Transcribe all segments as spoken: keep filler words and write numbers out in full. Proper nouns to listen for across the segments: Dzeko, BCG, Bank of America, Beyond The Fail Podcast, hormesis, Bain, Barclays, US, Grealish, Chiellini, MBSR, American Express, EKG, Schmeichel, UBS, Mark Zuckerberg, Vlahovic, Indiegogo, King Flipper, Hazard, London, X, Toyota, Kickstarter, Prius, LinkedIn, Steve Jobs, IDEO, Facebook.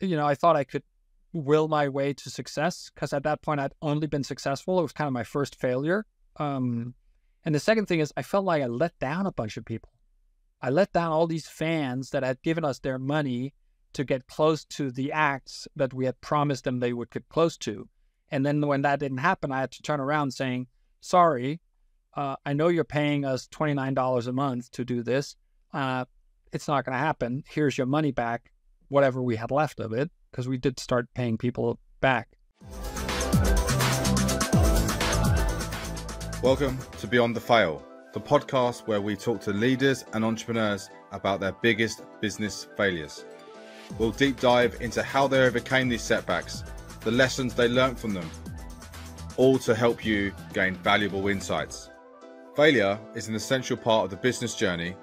you know, I thought I could will my way to success, because at that point I'd only been successful. It was kind of my first failure. Um, and the second thing is I felt like I let down a bunch of people. I let down all these fans that had given us their money to get close to the acts that we had promised them they would get close to. And then when that didn't happen, I had to turn around saying, sorry, uh, I know you're paying us twenty-nine dollars a month to do this. Uh, it's not going to happen. Here's your money back, whatever we had left of it, because we did start paying people back. Welcome to Beyond The Fail, the podcast where we talk to leaders and entrepreneurs about their biggest business failures. We'll deep dive into how they overcame these setbacks, the lessons they learned from them, all to help you gain valuable insights. Failure is an essential part of the business journey,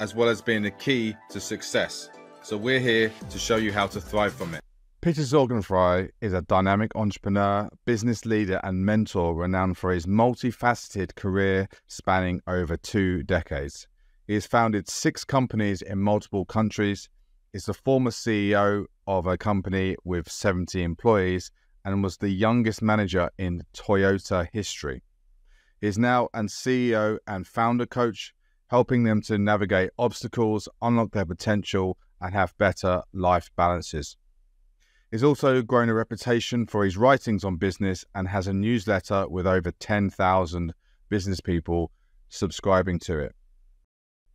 as well as being the key to success. So we're here to show you how to thrive from it. Peter Sorgenfrei is a dynamic entrepreneur, business leader and mentor renowned for his multifaceted career spanning over two decades. He has founded six companies in multiple countries, is the former C E O of a company with seventy employees and was the youngest manager in Toyota history. He is now a C E O and founder coach, helping them to navigate obstacles, unlock their potential and have better life balances. He's also grown a reputation for his writings on business and has a newsletter with over ten thousand business people subscribing to it.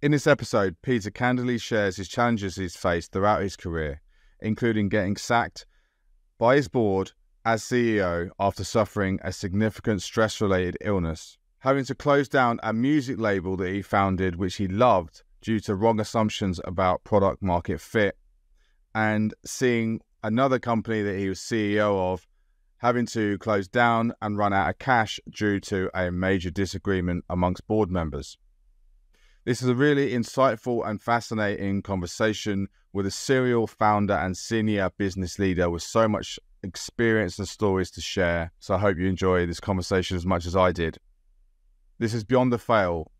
In this episode, Peter candidly shares his challenges he's faced throughout his career, including getting sacked by his board as C E O after suffering a significant stress-related illness, having to close down a music label that he founded, which he loved, due to wrong assumptions about product market fit, and seeing another company that he was C E O of having to close down and run out of cash due to a major disagreement amongst board members. This is a really insightful and fascinating conversation with a serial founder and senior business leader with so much experience and stories to share. So I hope you enjoy this conversation as much as I did. This is Beyond the Fail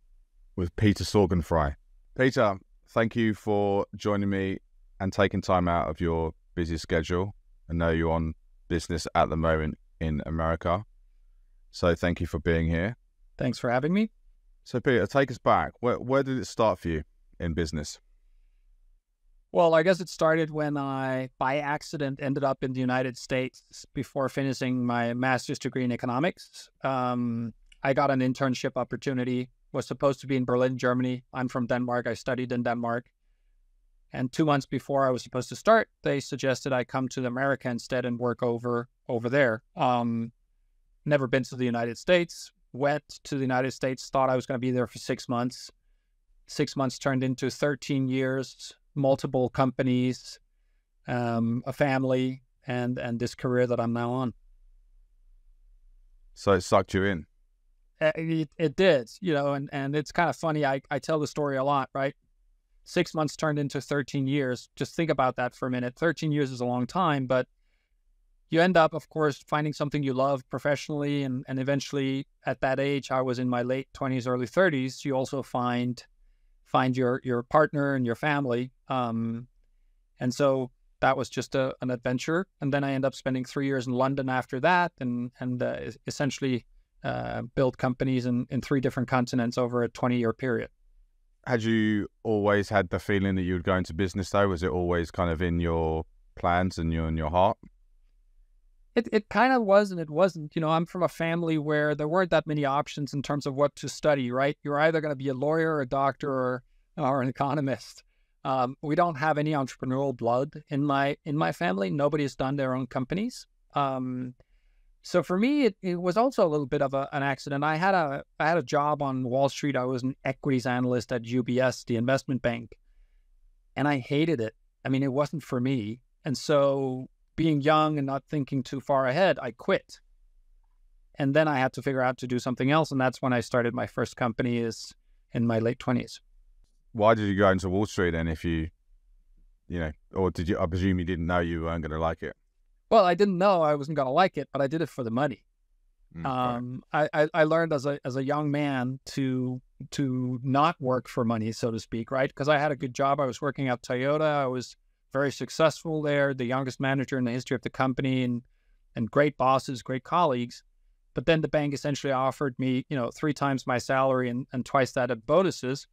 with Peter Sorgenfrei. Peter, thank you for joining me and taking time out of your busy schedule. I know you're on business at the moment in America, so thank you for being here. Thanks for having me. So Peter, take us back. Where, where did it start for you in business? Well, I guess it started when I, by accident, ended up in the United States before finishing my master's degree in economics. Um, I got an internship opportunity, was supposed to be in Berlin, Germany. I'm from Denmark. I studied in Denmark. And two months before I was supposed to start, they suggested I come to America instead and work over over there. Um, never been to the United States. Went to the United States, thought I was going to be there for six months. Six months turned into thirteen years, multiple companies, um, a family, and, and this career that I'm now on. So it sucked you in. It, it did, you know, and, and it's kind of funny. I, I tell the story a lot, right? Six months turned into thirteen years. Just think about that for a minute. thirteen years is a long time, but you end up, of course, finding something you love professionally. And, and eventually at that age, I was in my late twenties, early thirties. You also find find your, your partner and your family. Um, and so that was just a, an adventure. And then I end up spending three years in London after that and, and uh, essentially uh, build companies in, in three different continents over a twenty-year period. Had you always had the feeling that you would go into business though? Was it always kind of in your plans and your, in your heart? It it kind of was and it wasn't. You know, I'm from a family where there weren't that many options in terms of what to study, right? You're either going to be a lawyer, a doctor, or, or an economist. Um, we don't have any entrepreneurial blood in my in my family. Nobody has done their own companies. Um, So for me, it, it was also a little bit of a, an accident. I had a I had a job on Wall Street. I was an equities analyst at U B S, the investment bank, and I hated it. I mean, it wasn't for me. And so being young and not thinking too far ahead, I quit. And then I had to figure out to do something else. And that's when I started my first company is in my late twenties. Why did you go into Wall Street then if you, you know, or did you, I presume you didn't know you weren't going to like it? Well, I didn't know I wasn't going to like it, but I did it for the money. Mm, um, right. I, I, I learned as a as a young man to to not work for money, so to speak, right? Because I had a good job. I was working at Toyota. I was very successful there, the youngest manager in the history of the company, and and great bosses, great colleagues. But then the bank essentially offered me, you know, three times my salary and, and twice that of bonuses.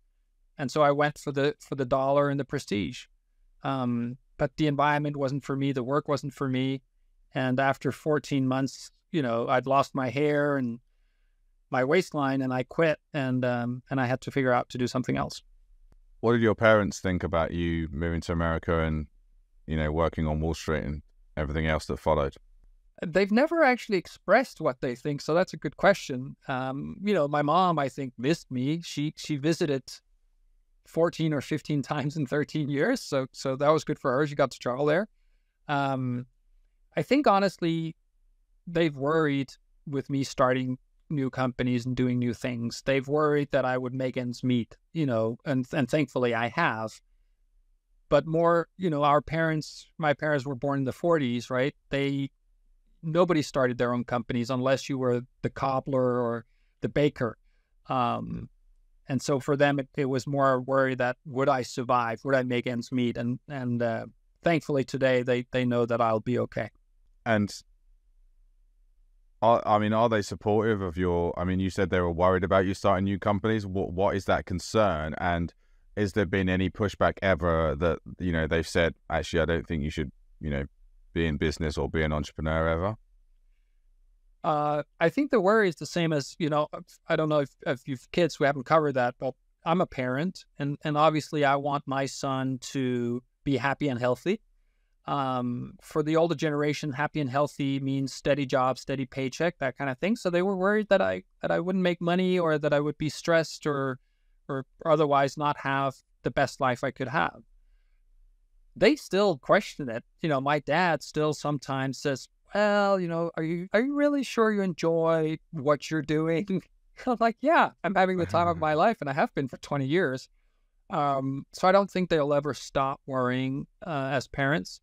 And so I went for the for the dollar and the prestige. Um, but the environment wasn't for me, the work wasn't for me. And after fourteen months, you know, I'd lost my hair and my waistline, and I quit, and um, and I had to figure out to do something else. What did your parents think about you moving to America and, you know, working on Wall Street and everything else that followed? They've never actually expressed what they think, so that's a good question. Um, you know, my mom, I think, missed me. She she visited fourteen or fifteen times in thirteen years, so so that was good for her. She got to travel there. Um, I think, honestly, they've worried with me starting new companies and doing new things. They've worried that I would make ends meet, you know, and and thankfully I have. But more, you know, our parents, my parents were born in the forties, right? They... Nobody started their own companies unless you were the cobbler or the baker. Um, and so for them, it, it was more a worry that, would I survive? Would I make ends meet? And and uh, thankfully today, they, they know that I'll be okay. And, are, I mean, are they supportive of your, I mean, you said they were worried about you starting new companies. What What is that concern? And is there been any pushback ever that, you know, they've said, actually, I don't think you should, you know, be in business or be an entrepreneur ever? Uh, I think the worry is the same as, you know, I don't know if, if you've kids, we haven't covered that, but I'm a parent, and, and obviously I want my son to be happy and healthy. Um, for the older generation, happy and healthy means steady job, steady paycheck, that kind of thing. So they were worried that I, that I wouldn't make money, or that I would be stressed, or, or otherwise not have the best life I could have. They still question it. You know, my dad still sometimes says, well, you know, are you are you really sure you enjoy what you're doing? I'm like, yeah, I'm having the time of my life, and I have been for twenty years. Um, so I don't think they'll ever stop worrying uh, as parents.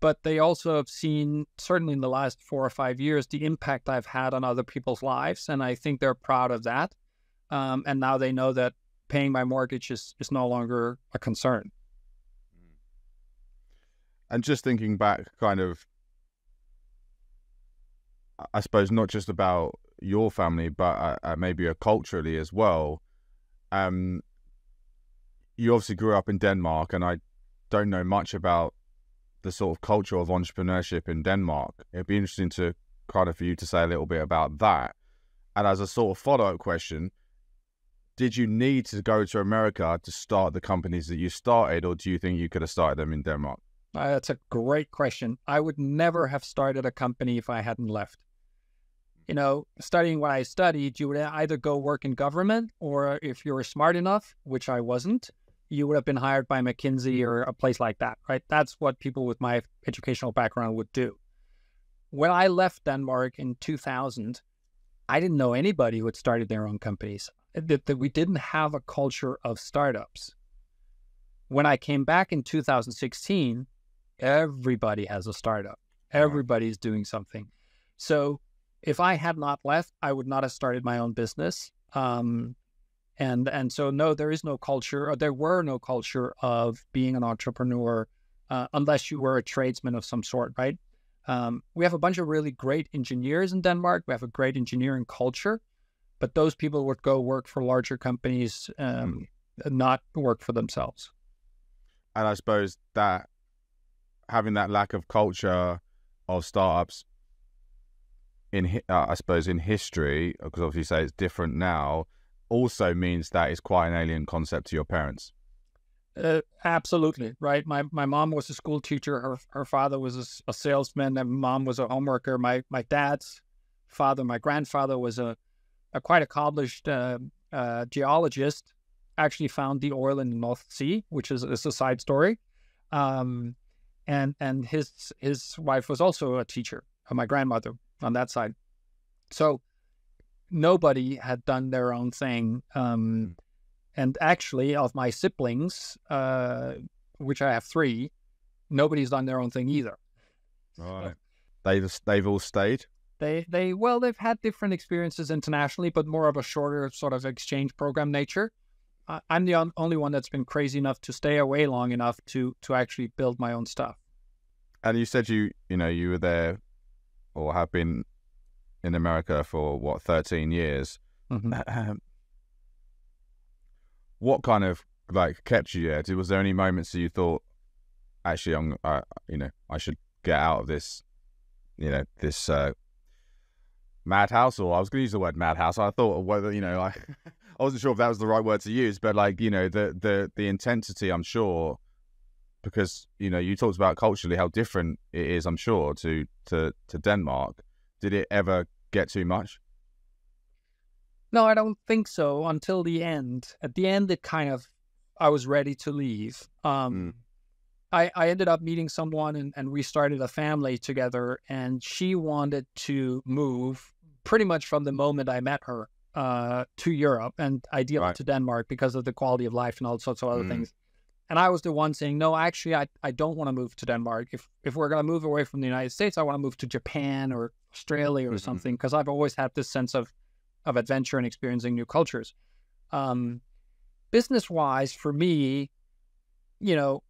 But they also have seen, certainly in the last four or five years, the impact I've had on other people's lives. And I think they're proud of that. Um, and now they know that paying my mortgage is, is no longer a concern. And just thinking back, kind of, I suppose, not just about your family, but uh, maybe culturally as well. Um, you obviously grew up in Denmark, and I don't know much about the sort of culture of entrepreneurship in Denmark. It'd be interesting to kind of for you to say a little bit about that. And as a sort of follow-up question, did you need to go to America to start the companies that you started, or do you think you could have started them in Denmark? Uh, that's a great question. I would never have started a company if I hadn't left. You know, studying what I studied, you would either go work in government, or if you were smart enough, which I wasn't, you would have been hired by McKinsey or a place like that, right? That's what people with my educational background would do. When I left Denmark in two thousand, I didn't know anybody who had started their own companies. That, that we didn't have a culture of startups. When I came back in two thousand sixteen, everybody has a startup. Everybody's doing something. So if I had not left, I would not have started my own business. Um, and and so, no, there is no culture, or there were no culture of being an entrepreneur uh, unless you were a tradesman of some sort, right? Um, we have a bunch of really great engineers in Denmark. We have a great engineering culture, but those people would go work for larger companies, um, mm. not work for themselves. And I suppose that having that lack of culture of startups in, uh, I suppose, in history, because obviously you say it's different now, also means that it's quite an alien concept to your parents. Uh, absolutely, right? My my mom was a school teacher. Her her father was a, a salesman, and mom was a homeworker. My my dad's father, my grandfather, was a, a quite accomplished uh, uh, geologist. Actually, found the oil in the North Sea, which is, is a side story. Um, And and his his wife was also a teacher, my grandmother on that side. So nobody had done their own thing. Um, and actually, of my siblings, uh, which I have three, nobody's done their own thing either. Right. So, they've they've all stayed. They they well they've had different experiences internationally, but more of a shorter sort of exchange program nature. I'm the only one that's been crazy enough to stay away long enough to to actually build my own stuff. And you said you you know you were there or have been in America for what, thirteen years. Mm-hmm. What kind of like kept you there? Was there any moments that you thought, actually, I'm uh, you know I should get out of this you know this uh, madhouse? Or I was going to use the word madhouse. I thought whether you know I. I wasn't sure if that was the right word to use, but like, you know, the, the, the intensity, I'm sure, because, you know, you talked about culturally how different it is, I'm sure, to, to, to Denmark. Did it ever get too much? No, I don't think so until the end. At the end, it kind of, I was ready to leave. Um, mm. I, I ended up meeting someone and, and we started a family together, and she wanted to move pretty much from the moment I met her. Uh, to Europe and ideally right. to Denmark because of the quality of life and all sorts of other mm. things. And I was the one saying, no, actually, I, I don't want to move to Denmark. If if we're going to move away from the United States, I want to move to Japan or Australia or mm-hmm. something, because I've always had this sense of, of adventure and experiencing new cultures. Um, business-wise, for me, you know,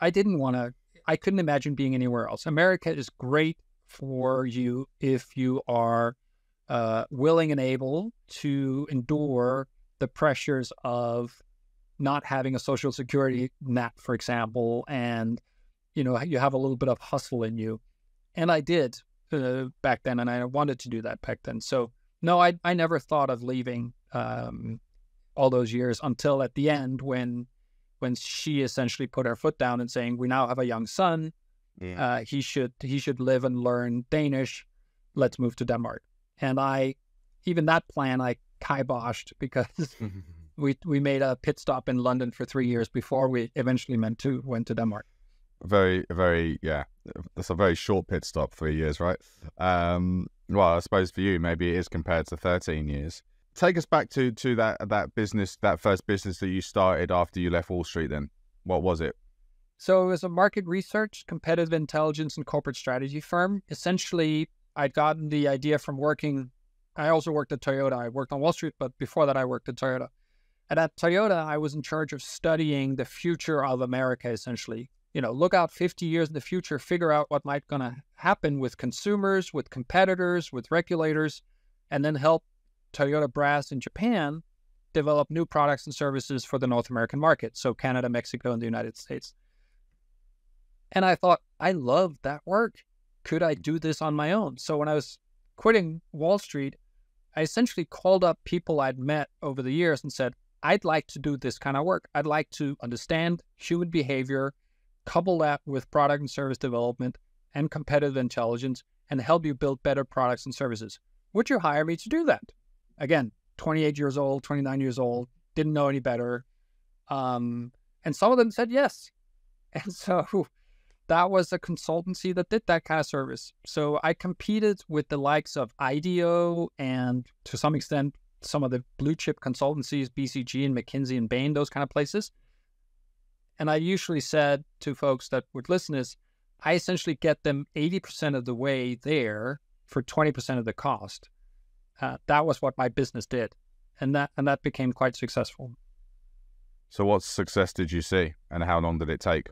I didn't want to, I couldn't imagine being anywhere else. America is great for you if you are Uh, willing and able to endure the pressures of not having a social security net, for example, and, you know, you have a little bit of hustle in you. And I did uh, back then, and I wanted to do that back then. So, no, I, I never thought of leaving um, all those years until at the end when when she essentially put her foot down and saying, we now have a young son. Yeah. Uh, he should he should live and learn Danish. Let's move to Denmark. And I, even that plan, I kiboshed because we we made a pit stop in London for three years before we eventually meant to went to Denmark. Very, very, yeah. That's a very short pit stop, three years, right? Um, well, I suppose for you, maybe it is compared to thirteen years. Take us back to to that that business, that first business that you started after you left Wall Street then. What was it? So it was a market research, competitive intelligence, and corporate strategy firm. Essentially, I'd gotten the idea from working, I also worked at Toyota. I worked on Wall Street, but before that I worked at Toyota. And at Toyota, I was in charge of studying the future of America, essentially. You know, look out fifty years in the future, figure out what might going to happen with consumers, with competitors, with regulators, and then help Toyota Brass in Japan develop new products and services for the North American market. So Canada, Mexico, and the United States. And I thought, I love that work. Could I do this on my own? So when I was quitting Wall Street, I essentially called up people I'd met over the years and said, I'd like to do this kind of work. I'd like to understand human behavior, couple that with product and service development and competitive intelligence, and help you build better products and services. Would you hire me to do that? Again, twenty-eight years old, twenty-nine years old, didn't know any better. Um, and some of them said yes. And so that was a consultancy that did that kind of service. So I competed with the likes of IDEO and to some extent, some of the blue chip consultancies, B C G and McKinsey and Bain, those kind of places. And I usually said to folks that would listen is, I essentially get them eighty percent of the way there for twenty percent of the cost. Uh, that was what my business did. And that, and that became quite successful. So what success did you see and how long did it take?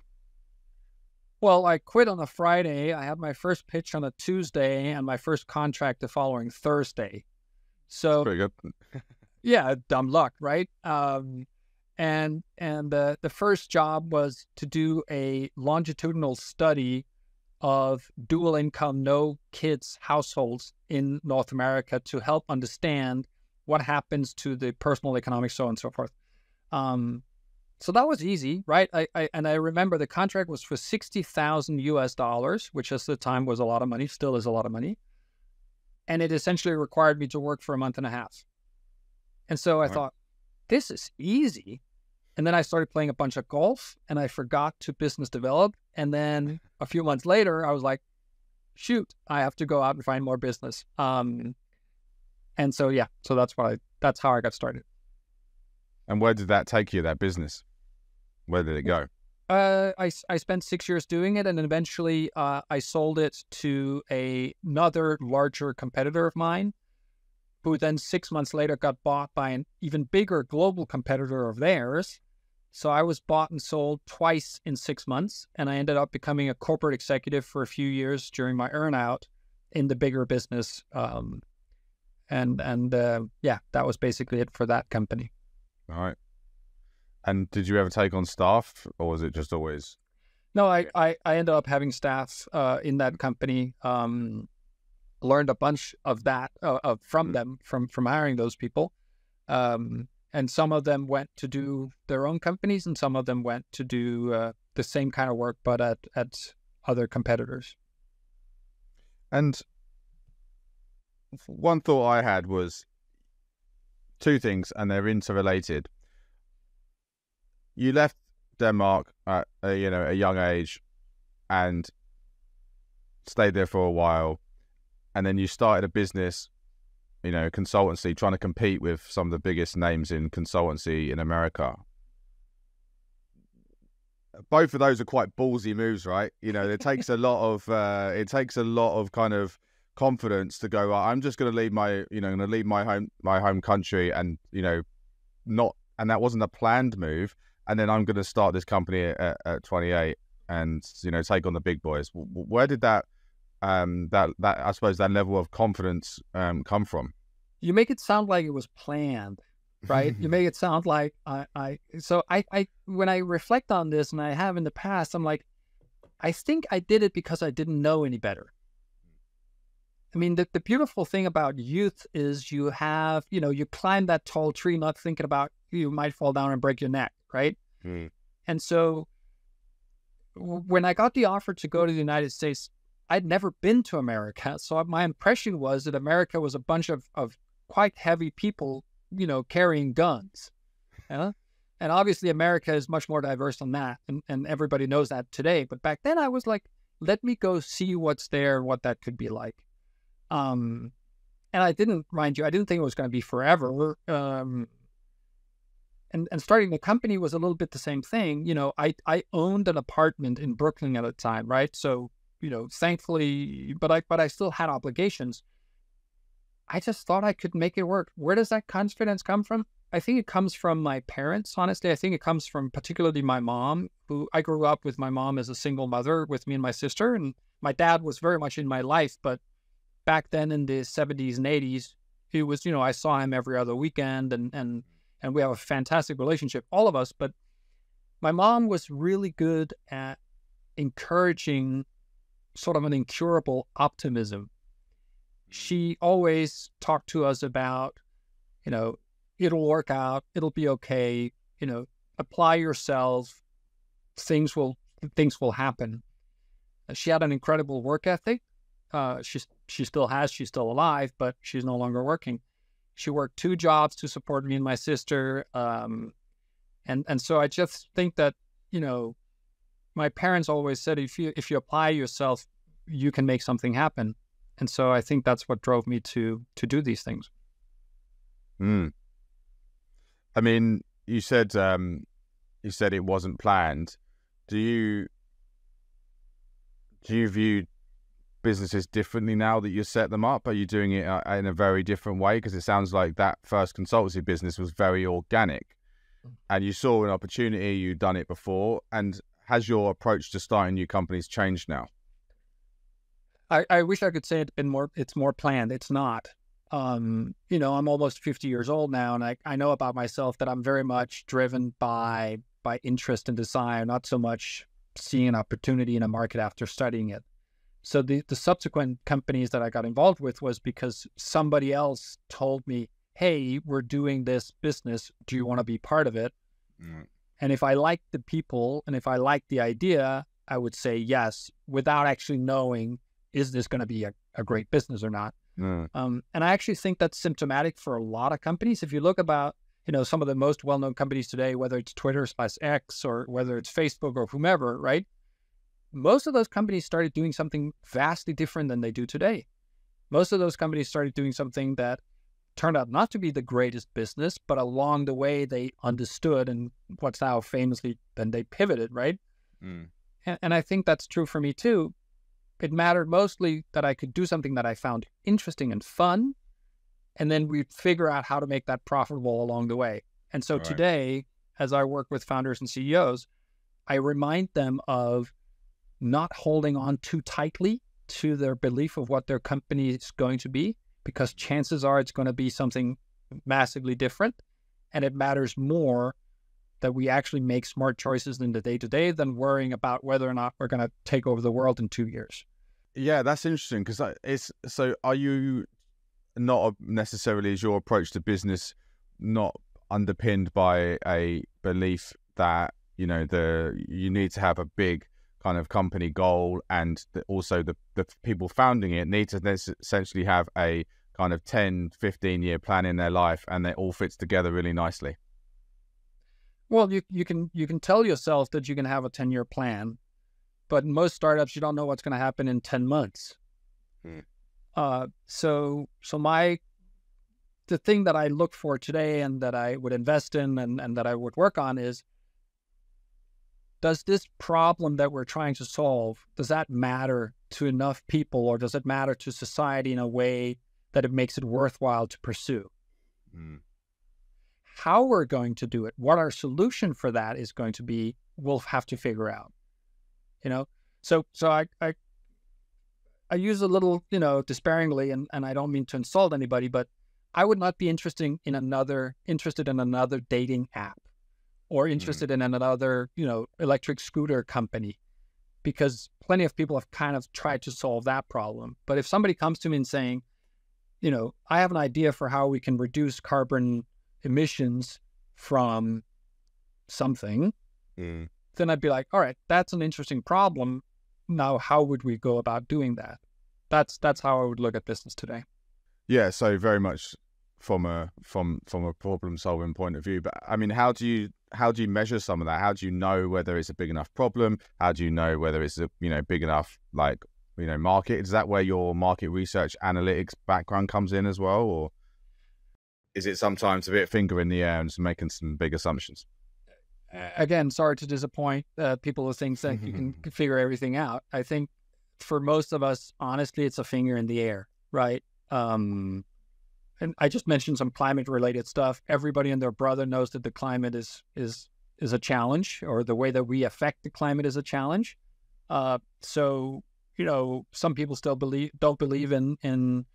Well, I quit on a Friday. I had my first pitch on a Tuesday and my first contract the following Thursday. So, pretty good. Yeah, dumb luck, right? Um, and and the, the first job was to do a longitudinal study of dual income, no kids households in North America to help understand what happens to the personal economics, so on and so forth. Um, So that was easy, right? I, I and I remember the contract was for sixty thousand U S dollars, which at the time was a lot of money, still is a lot of money. And it essentially required me to work for a month and a half. And so I All thought, right. This is easy. And then I started playing a bunch of golf and I forgot to business develop. And then a few months later, I was like, shoot, I have to go out and find more business. Um, and so, yeah, so that's why, that's how I got started. And where did that take you, that business? Where did it go? Uh, I, I spent six years doing it, and then eventually uh, I sold it to a, another larger competitor of mine who then six months later got bought by an even bigger global competitor of theirs. So I was bought and sold twice in six months, and I ended up becoming a corporate executive for a few years during my earnout in the bigger business. Um, and and uh, yeah, that was basically it for that company. All right. And did you ever take on staff, or was it just always? No, I, I, I ended up having staff uh, in that company. Um, learned a bunch of that uh, of, from them, from, from hiring those people. Um, and some of them went to do their own companies, and some of them went to do uh, the same kind of work, but at, at other competitors. And one thought I had was two things, and they're interrelated. You left Denmark at a, you know, a young age and stayed there for a while, and then you started a business, you know, consultancy, trying to compete with some of the biggest names in consultancy in America. Both of those are quite ballsy moves, right? You know, it takes a lot of uh, it takes a lot of kind of confidence to go, I'm just going to leave my, you know, going to leave my home, my home country, and you know, not, and that wasn't a planned move. And then I'm going to start this company at, at twenty-eight, and you know, take on the big boys. Where did that? Um, that, that I suppose that level of confidence um, come from? You make it sound like it was planned, right? You make it sound like I, I so I, I, when I reflect on this, and I have in the past, I'm like, I think I did it because I didn't know any better. I mean, the, the beautiful thing about youth is you have, you know, you climb that tall tree, not thinking about you might fall down and break your neck, right? Mm. And so when I got the offer to go to the United States, I'd never been to America, so my impression was that America was a bunch of, of quite heavy people, you know, carrying guns. Yeah? And obviously America is much more diverse than that, and, and everybody knows that today. But back then I was like, let me go see what's there and what that could be like. Um, and I didn't, mind you, I didn't think it was going to be forever. Um, and, and starting the company was a little bit the same thing. You know, I, I owned an apartment in Brooklyn at the time, right? So... you know, thankfully, but I, but I still had obligations. I just thought I could make it work. Where does that confidence come from? I think it comes from my parents, honestly. I think it comes from particularly my mom, who I grew up with my mom as a single mother with me and my sister. And my dad was very much in my life, but back then in the seventies and eighties, he was, you know, I saw him every other weekend, and, and, and we have a fantastic relationship, all of us. But my mom was really good at encouraging sort of an incurable optimism. She always talked to us about, you know, it'll work out, it'll be okay, you know, apply yourself, things will things will happen. She had an incredible work ethic. Uh, she she still has, she's still alive, but she's no longer working. She worked two jobs to support me and my sister, um, and and so I just think that, you know, my parents always said, if you if you apply yourself, you can make something happen. And so I think that's what drove me to to do these things. Mm. I mean, you said um, you said it wasn't planned. Do you do you view businesses differently now that you set them up? Are you doing it in a very different way? Because it sounds like that first consultancy business was very organic, and you saw an opportunity. You'd done it before, and has your approach to starting new companies changed now? I, I wish I could say it's been more, it's more planned. It's not. Um, you know, I'm almost fifty years old now, and I, I know about myself that I'm very much driven by, by interest and desire, not so much seeing an opportunity in a market after studying it. So the, the subsequent companies that I got involved with was because somebody else told me, hey, we're doing this business. Do you want to be part of it? Mm. And if I liked the people and if I liked the idea, I would say yes, without actually knowing, is this going to be a, a great business or not? Mm. Um, and I actually think that's symptomatic for a lot of companies. If you look about, you know, some of the most well-known companies today, whether it's Twitter slash X or whether it's Facebook or whomever, right? Most of those companies started doing something vastly different than they do today. Most of those companies started doing something that turned out not to be the greatest business, but along the way they understood, and what's now famously, then they pivoted, right? Mm. And, and I think that's true for me too. It mattered mostly that I could do something that I found interesting and fun, and then we figure out how to make that profitable along the way. And so All right. today, as I work with founders and C E Os, I remind them of not holding on too tightly to their belief of what their company is going to be, because chances are it's going to be something massively different. And it matters more that we actually make smart choices in the day-to-day than worrying about whether or not we're going to take over the world in two years. Yeah, that's interesting, because it's so. Are you not necessarily, is your approach to business not underpinned by a belief that you know the you need to have a big kind of company goal, and the, also the the people founding it need to essentially have a kind of ten, fifteen year plan in their life, and it all fits together really nicely? Well, you you can you can tell yourself that you can have a ten year plan. But in most startups, you don't know what's going to happen in ten months. Hmm. Uh, so so my the thing that I look for today and that I would invest in and, and that I would work on is, does this problem that we're trying to solve, does that matter to enough people, or does it matter to society in a way that it makes it worthwhile to pursue? Hmm. How we're going to do it, what our solution for that is going to be, we'll have to figure out. You know, so so I, I I use a little, you know, despairingly, and, and I don't mean to insult anybody, but I would not be interested in another interested in another dating app, or interested mm. in another, you know, electric scooter company, because plenty of people have kind of tried to solve that problem. But if somebody comes to me and saying, you know, I have an idea for how we can reduce carbon emissions from something. Mm. Then I'd be like, all right, that's an interesting problem. Now, how would we go about doing that? That's that's how I would look at business today. Yeah, so very much from a from from a problem solving point of view. But I mean, how do you how do you measure some of that? How do you know whether it's a big enough problem? How do you know whether it's a you know big enough like you know market? Is that where your market research analytics background comes in as well, or is it sometimes a bit finger in the air and just making some big assumptions? Again, sorry to disappoint uh, people who think that you can figure everything out. I think for most of us, honestly, it's a finger in the air, right? Um, and I just mentioned some climate-related stuff. Everybody and their brother knows that the climate is is is a challenge, or the way that we affect the climate is a challenge. Uh, so, you know, some people still believe don't believe in in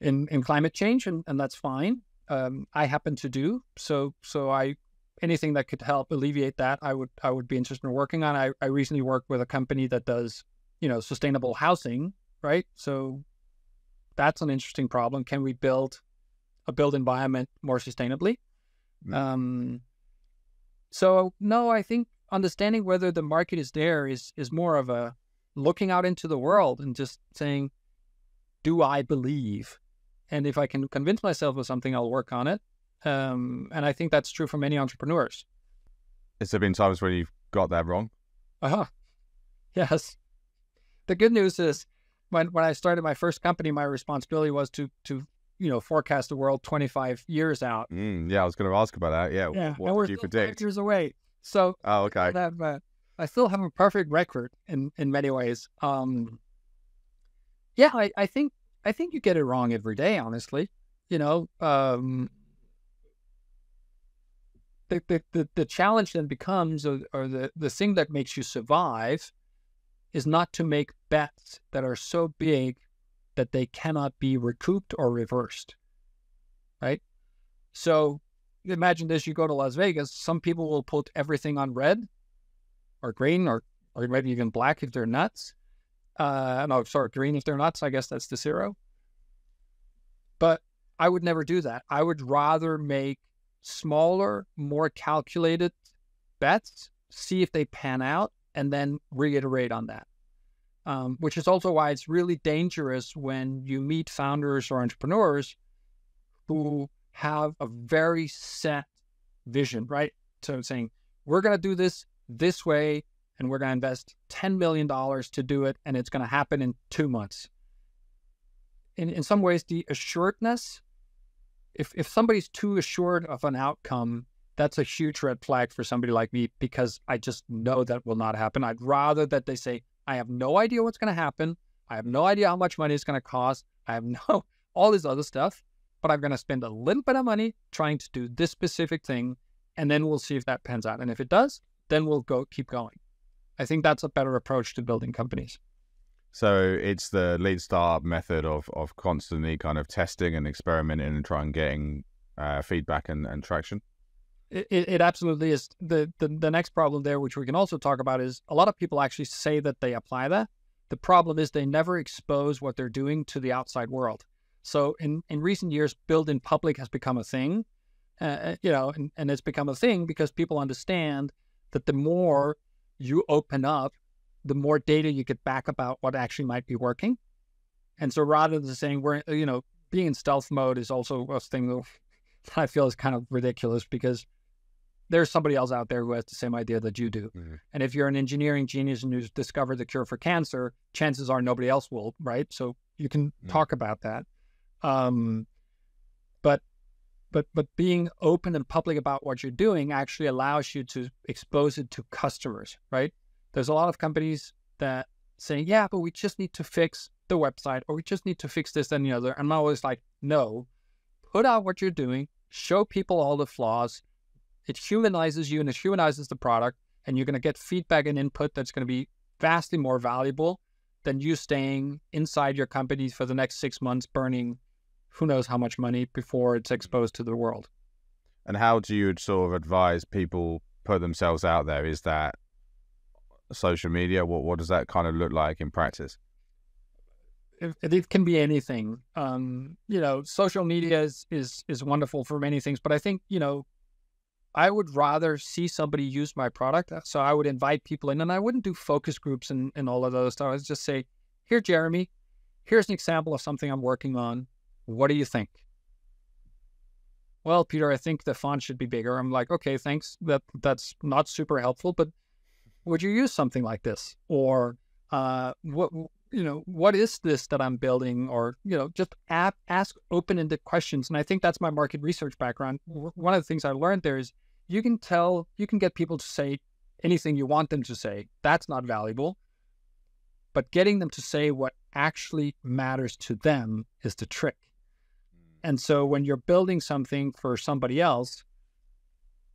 in, in climate change, and, and that's fine. Um, I happen to do so. So I. Anything that could help alleviate that, I would I would be interested in working on. I, I recently worked with a company that does, you know, sustainable housing, right? So that's an interesting problem. Can we build a built environment more sustainably? Mm. Um, so no, I think understanding whether the market is there is is more of a looking out into the world and just saying, do I believe? And if I can convince myself of something, I'll work on it. Um, and I think that's true for many entrepreneurs. Has there been times when you've got that wrong? Uh-huh. Yes. The good news is when, when I started my first company, my responsibility was to, to you know, forecast the world twenty-five years out. Mm, yeah, I was going to ask about that. Yeah, yeah. What and did you predict? We're still five years away. So oh, okay. I, have, uh, I still have a perfect record in, in many ways. Um, yeah, I, I think I think you get it wrong every day, honestly. You know, um... The, the, the, the challenge then becomes, or, or the, the thing that makes you survive is not to make bets that are so big that they cannot be recouped or reversed, right? So imagine this, you go to Las Vegas, some people will put everything on red or green or, or maybe even black if they're nuts. Uh, no, sorry, green if they're nuts, I guess that's the zero. But I would never do that. I would rather make smaller, more calculated bets, see if they pan out, and then reiterate on that, um, which is also why it's really dangerous when you meet founders or entrepreneurs who have a very set vision, right? So saying, we're going to do this this way, and we're going to invest ten million dollars to do it, and it's going to happen in two months. In, in some ways, the assuredness, If if somebody's too assured of an outcome, that's a huge red flag for somebody like me, because I just know that will not happen. I'd rather that they say, I have no idea what's going to happen. I have no idea how much money it's going to cost. I have no, all this other stuff. but I'm going to spend a little bit of money trying to do this specific thing, and then we'll see if that pans out. And if it does, then we'll go keep going. I think that's a better approach to building companies. So it's the lead startup method of of constantly kind of testing and experimenting and trying getting uh, feedback and, and traction. It, it absolutely is. The, the the next problem there, which we can also talk about, is a lot of people actually say that they apply that. The problem is they never expose what they're doing to the outside world. So in, in recent years, build in public has become a thing, uh, you know, and, and it's become a thing because people understand that the more you open up, the more data you get back about what actually might be working. And so rather than saying we're, you know, being in stealth mode is also a thing that I feel is kind of ridiculous, because there's somebody else out there who has the same idea that you do. Mm-hmm. And if you're an engineering genius and you've discovered the cure for cancer, chances are nobody else will, right? So you can mm-hmm. talk about that. Um, but, but, but being open and public about what you're doing actually allows you to expose it to customers, right? There's a lot of companies that say, yeah, but we just need to fix the website, or we just need to fix this and the other. I'm always like, no, put out what you're doing, show people all the flaws. It humanizes you and it humanizes the product, and you're going to get feedback and input that's going to be vastly more valuable than you staying inside your company for the next six months burning who knows how much money before it's exposed to the world. And how do you sort of advise people put themselves out there? Is that social media? What what does that kind of look like in practice? It, it can be anything. Um, you know, social media is, is is wonderful for many things, but I think, you know, I would rather see somebody use my product. So I would invite people in, and I wouldn't do focus groups and, and all of those stuff. I'd just say, here, Jeremy, here's an example of something I'm working on. What do you think? Well, Peter, I think the font should be bigger. I'm like, okay, thanks. That that's not super helpful, but would you use something like this? Or uh, what, you know, what is this that I'm building? Or, you know, just app, ask open-ended questions. And I think that's my market research background. One of the things I learned there is you can tell, you can get people to say anything you want them to say. That's not valuable. But getting them to say what actually matters to them is the trick. And so when you're building something for somebody else,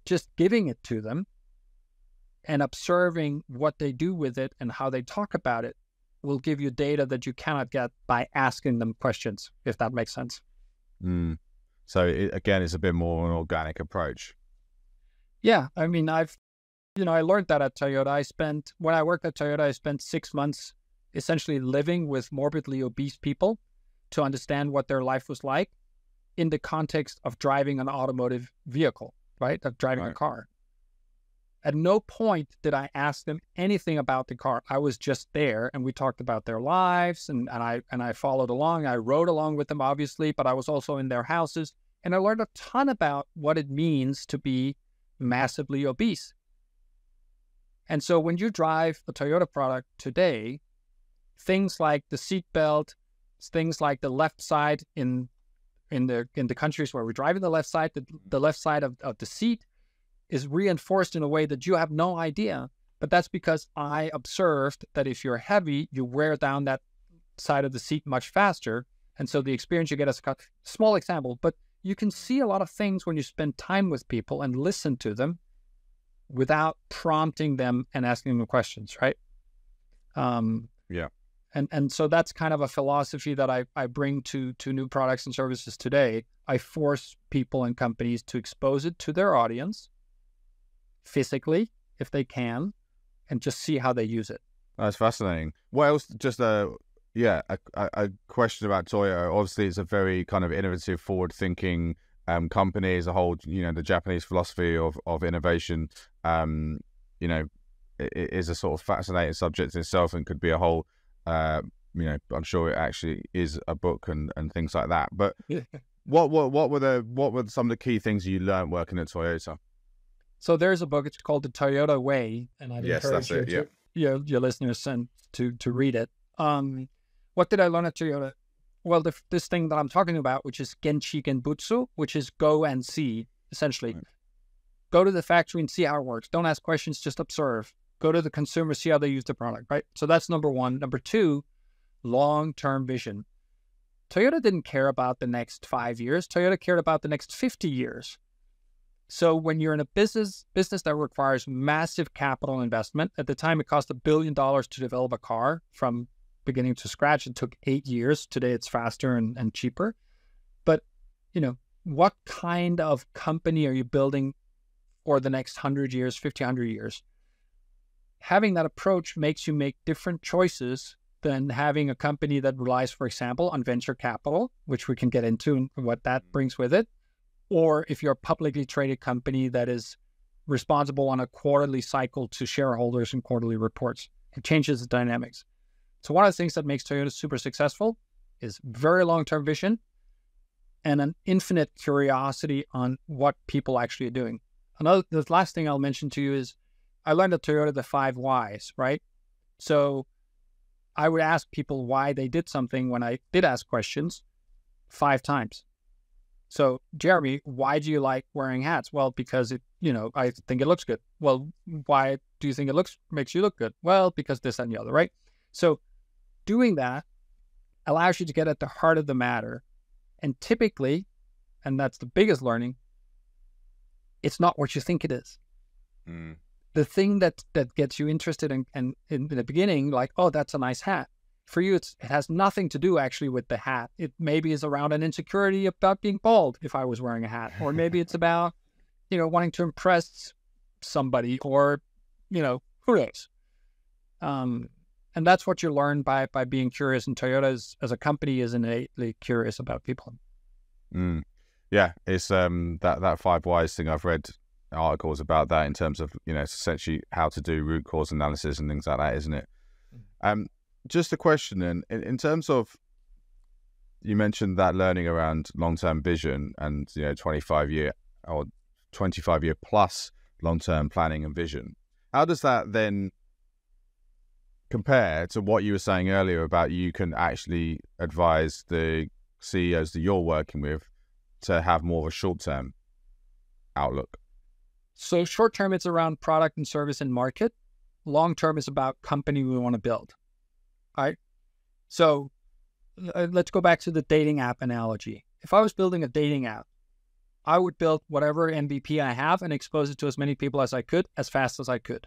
just giving it to them and observing what they do with it and how they talk about it will give you data that you cannot get by asking them questions, if that makes sense. Mm. So it, again, it's a bit more an organic approach. Yeah. I mean, I've, you know, I learned that at Toyota. I spent, when I worked at Toyota, I spent six months essentially living with morbidly obese people to understand what their life was like in the context of driving an automotive vehicle, right? Of driving right. a car. At no point did I ask them anything about the car. I was just there, and we talked about their lives, and, and I and I followed along. I rode along with them, obviously, but I was also in their houses, and I learned a ton about what it means to be massively obese. And so when you drive a Toyota product today, things like the seatbelt, things like the left side in in the in the countries where we're driving the left side, the, the left side of, of the seat is reinforced in a way that you have no idea. But that's because I observed that if you're heavy, you wear down that side of the seat much faster. And so the experience you get as a small example, but you can see a lot of things when you spend time with people and listen to them without prompting them and asking them questions, right? Um, yeah. And and so that's kind of a philosophy that I, I bring to, to new products and services today. I force people and companies to expose it to their audience physically, if they can, and just see how they use it. That's fascinating. What else? Just a yeah, a, a question about Toyota. Obviously, it's a very kind of innovative, forward-thinking um, company as a whole. You know, the Japanese philosophy of of innovation, um, you know, is a sort of fascinating subject in itself, and could be a whole. Uh, you know, I'm sure it actually is a book and and things like that. But what what what were the what were some of the key things you learned working at Toyota? So there's a book, it's called The Toyota Way, and I'd yes, encourage you it, to, yeah. your, your listeners and to, to read it. Um, what did I learn at Toyota? Well, the, this thing that I'm talking about, which is Genchi Genbutsu, which is go and see, essentially. Right. Go to the factory and see how it works. Don't ask questions, just observe. Go to the consumer, see how they use the product, right? So that's number one. Number two, long-term vision. Toyota didn't care about the next five years. Toyota cared about the next fifty years. So when you're in a business business that requires massive capital investment, at the time it cost a billion dollars to develop a car from beginning to scratch. It took eight years. Today it's faster and, and cheaper. But, you know, what kind of company are you building for the next one hundred years, fifty, one hundred years? Having that approach makes you make different choices than having a company that relies, for example, on venture capital, which we can get into and what that brings with it. Or if you're a publicly traded company that is responsible on a quarterly cycle to shareholders and quarterly reports, it changes the dynamics. So one of the things that makes Toyota super successful is very long-term vision and an infinite curiosity on what people actually are doing. Another, the last thing I'll mention to you is I learned at Toyota the five whys, right? So I would ask people why they did something when I did ask questions five times. So, Jeremy, why do you like wearing hats? Well, because it, you know, I think it looks good. Well, why do you think it looks makes you look good? Well, because this and the other, right? So doing that allows you to get at the heart of the matter. And typically, and that's the biggest learning, it's not what you think it is. Mm. The thing that, that gets you interested in, and in, in the beginning, like, oh, that's a nice hat. For you, it's, it has nothing to do actually with the hat. It maybe is around an insecurity about being bald if I was wearing a hat. Or maybe it's about, you know, wanting to impress somebody or, you know, who knows. Um, and that's what you learn by by being curious. And Toyota is, as a company, is innately curious about people. Mm. Yeah, it's um that, that five whys thing. I've read articles about that in terms of, you know, it's essentially how to do root cause analysis and things like that, isn't it? Um. Just a question then, in, in terms of, you mentioned that learning around long-term vision and, you know, twenty-five year or twenty-five year plus long-term planning and vision. How does that then compare to what you were saying earlier about you can actually advise the C E Os that you're working with to have more of a short-term outlook? So short-term, it's around product and service and market. Long-term is about company we want to build. All right. So uh, let's go back to the dating app analogy. If I was building a dating app, I would build whatever M V P I have and expose it to as many people as I could, as fast as I could.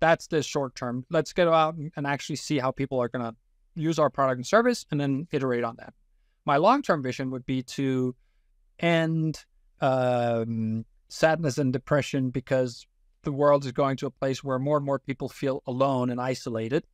That's the short term. Let's get out and actually see how people are going to use our product and service and then iterate on that. My long-term vision would be to end um, sadness and depression, because the world is going to a place where more and more people feel alone and isolated.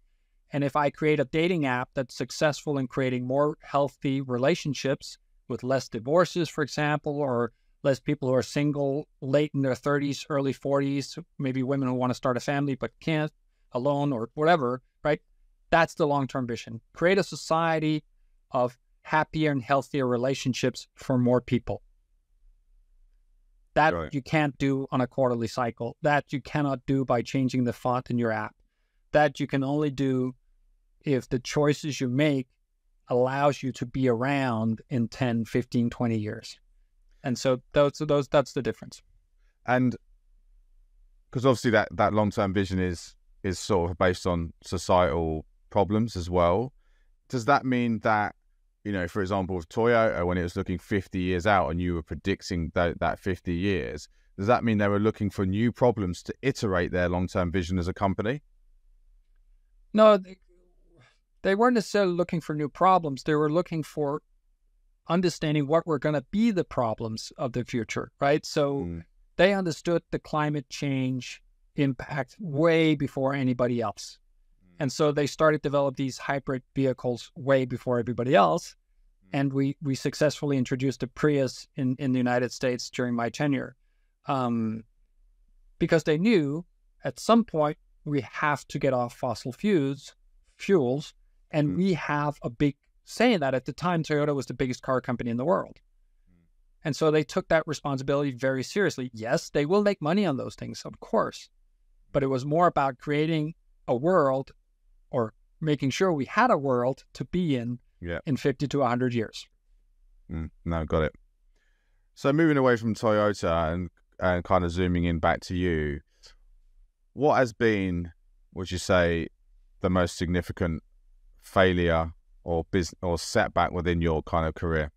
And if I create a dating app that's successful in creating more healthy relationships with less divorces, for example, or less people who are single late in their thirties, early forties, maybe women who want to start a family but can't, alone or whatever, right? That's the long-term vision. Create a society of happier and healthier relationships for more people. That right. You can't do on a quarterly cycle. That you cannot do by changing the font in your app. That you can only do if the choices you make allows you to be around in ten, fifteen, twenty years. And so those, those that's the difference. And because obviously that, that long-term vision is, is sort of based on societal problems as well. Does that mean that, you know, for example, with Toyota, when it was looking fifty years out and you were predicting that, that fifty years, does that mean they were looking for new problems to iterate their long-term vision as a company? No, they weren't necessarily looking for new problems. They were looking for understanding what were going to be the problems of the future, right? So mm. they understood the climate change impact way before anybody else. And so they started to develop these hybrid vehicles way before everybody else. Mm. And we, we successfully introduced a Prius in, in the United States during my tenure. Um, because they knew at some point, we have to get off fossil fuels, fuels, and mm. we have a big say in that. At the time, Toyota was the biggest car company in the world. Mm. And so they took that responsibility very seriously. Yes, they will make money on those things, of course, but it was more about creating a world or making sure we had a world to be in yeah. in fifty to one hundred years. Mm. No, got it. So moving away from Toyota and, and kind of zooming in back to you, what has been, would you say, the most significant failure or business or setback within your kind of career?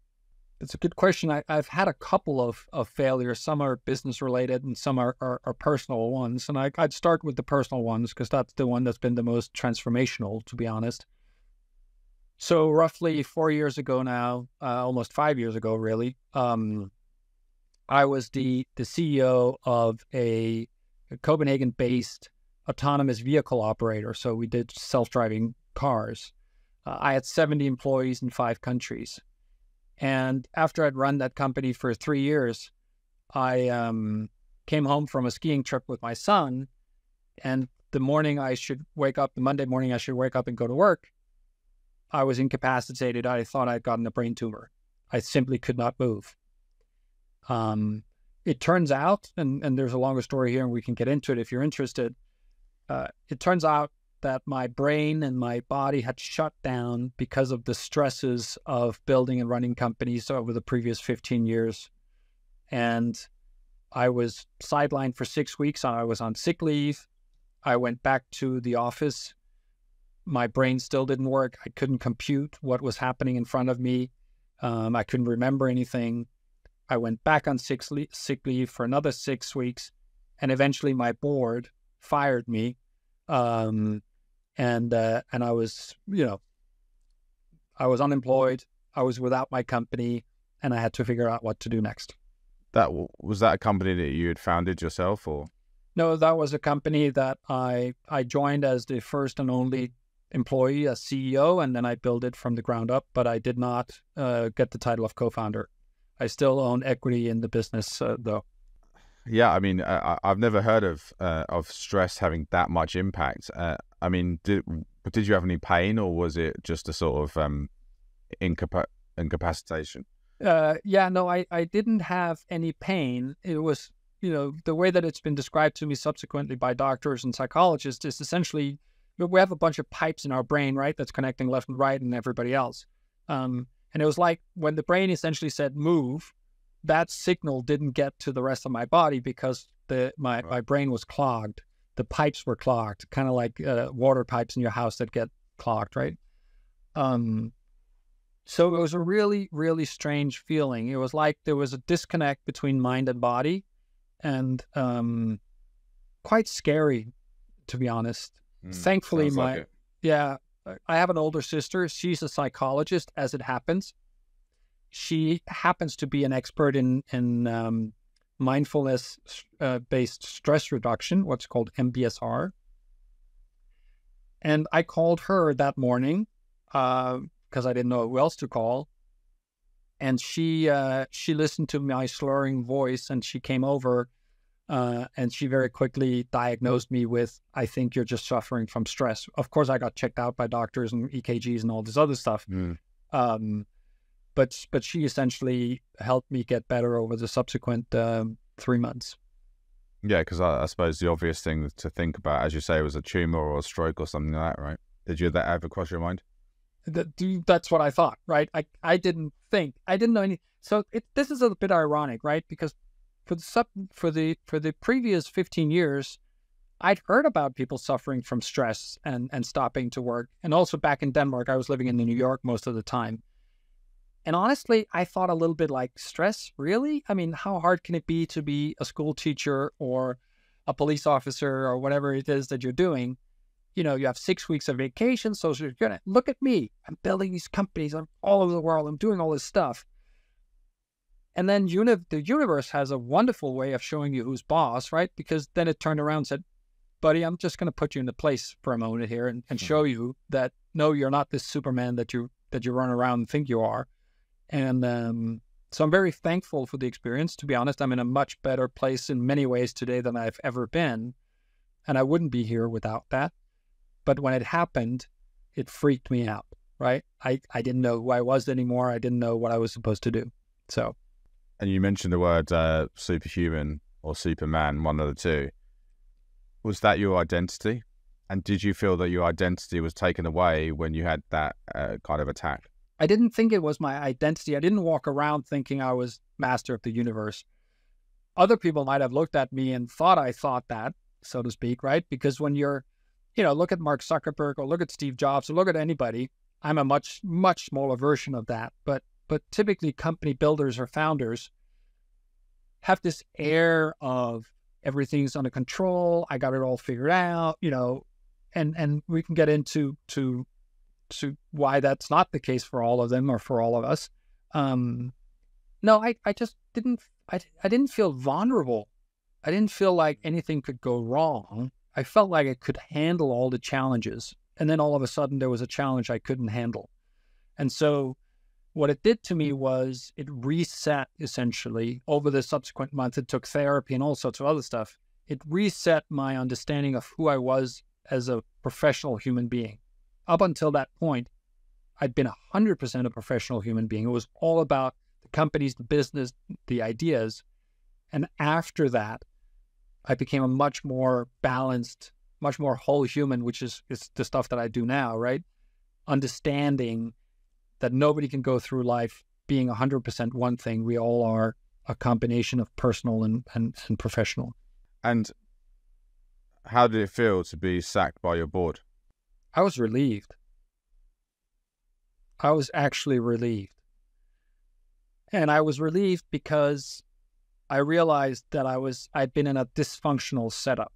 It's a good question. I, I've had a couple of, of failures. Some are business related and some are, are, are personal ones. And I, I'd start with the personal ones because that's the one that's been the most transformational, to be honest. So roughly four years ago now, uh, almost five years ago, really, um, I was the, the C E O of a, a Copenhagen-based autonomous vehicle operator. So we did self-driving cars. Uh, I had seventy employees in five countries. And after I'd run that company for three years, I um, came home from a skiing trip with my son. And the morning I should wake up, the Monday morning I should wake up and go to work, I was incapacitated. I thought I'd gotten a brain tumor. I simply could not move. Um, it turns out, and, and there's a longer story here and we can get into it if you're interested. Uh, it turns out that my brain and my body had shut down because of the stresses of building and running companies over the previous fifteen years. And I was sidelined for six weeks. I was on sick leave. I went back to the office. My brain still didn't work. I couldn't compute what was happening in front of me. Um, I couldn't remember anything. I went back on sick leave, sick leave for another six weeks. And eventually my board fired me. Um, and, uh, and I was, you know, I was unemployed, I was without my company, and I had to figure out what to do next. That was that a company that you had founded yourself or? No, that was a company that I, I joined as the first and only employee as C E O. And then I built it from the ground up, but I did not, uh, get the title of co-founder. I still own equity in the business, uh, though. Yeah, I mean, I, I've never heard of uh, of stress having that much impact. Uh, I mean, did did you have any pain, or was it just a sort of um, incapa incapacitation? Uh, yeah, no, I, I didn't have any pain. It was, you know, the way that it's been described to me subsequently by doctors and psychologists is essentially, we have a bunch of pipes in our brain, right, that's connecting left and right and everybody else. Um, and it was like when the brain essentially said move, that signal didn't get to the rest of my body because the my, my brain was clogged. The pipes were clogged, kind of like uh, water pipes in your house that get clogged, right? Um, so it was a really, really strange feeling. It was like there was a disconnect between mind and body and um, quite scary, to be honest. Mm, Thankfully, my like yeah, I have an older sister. She's a psychologist, as it happens. She happens to be an expert in, in um, mindfulness-based uh, stress reduction, what's called M B S R. And I called her that morning because uh, I didn't know who else to call. And she uh, she listened to my slurring voice, and she came over, uh, and she very quickly diagnosed me with, I think you're just suffering from stress. Of course, I got checked out by doctors and E K Gs and all this other stuff. Mm. Um But, but she essentially helped me get better over the subsequent um, three months. Yeah, because I, I suppose the obvious thing to think about, as you say, was a tumor or a stroke or something like that, right? Did you that ever cross your mind? That, that's what I thought, right? I, I didn't think. I didn't know any. So it, this is a bit ironic, right? Because for the, sub, for the, for the previous fifteen years, I'd heard about people suffering from stress and, and stopping to work. And also back in Denmark, I was living in New York most of the time. And honestly, I thought a little bit like, stress, really? I mean, how hard can it be to be a school teacher or a police officer or whatever it is that you're doing? You know, you have six weeks of vacation, so you're going to look at me. I'm building these companies. I'm all over the world. I'm doing all this stuff. And then uni the universe has a wonderful way of showing you who's boss, right? Because then it turned around and said, buddy, I'm just going to put you into place for a moment here and, and mm-hmm. show you that, no, you're not this Superman that you, that you run around and think you are. And um, so I'm very thankful for the experience. To be honest, I'm in a much better place in many ways today than I've ever been. And I wouldn't be here without that. But when it happened, it freaked me out, right? I, I didn't know who I was anymore. I didn't know what I was supposed to do. So. And you mentioned the word uh, superhuman or Superman, one of the two. Was that your identity? And did you feel that your identity was taken away when you had that uh, kind of attack? I didn't think it was my identity. I didn't walk around thinking I was master of the universe. Other people might have looked at me and thought I thought that, so to speak, right? Because when you're, you know, look at Mark Zuckerberg or look at Steve Jobs or look at anybody, I'm a much, much smaller version of that. But, but typically company builders or founders have this air of everything's under control. I got it all figured out, you know, and, and we can get into to, to why that's not the case for all of them or for all of us. Um, no, I, I just didn't, I, I didn't feel vulnerable. I didn't feel like anything could go wrong. I felt like I could handle all the challenges. And then all of a sudden there was a challenge I couldn't handle. And so what it did to me was it reset, essentially. Over the subsequent months, it took therapy and all sorts of other stuff. It reset my understanding of who I was as a professional human being. Up until that point, I'd been one hundred percent a professional human being. It was all about the companies, the business, the ideas. And after that, I became a much more balanced, much more whole human, which is, is the stuff that I do now, right? Understanding that nobody can go through life being one hundred percent one thing. We all are a combination of personal and, and, and professional. And how did it feel to be sacked by your board? I was relieved. I was actually relieved. And I was relieved because I realized that I was, I'd been in a dysfunctional setup.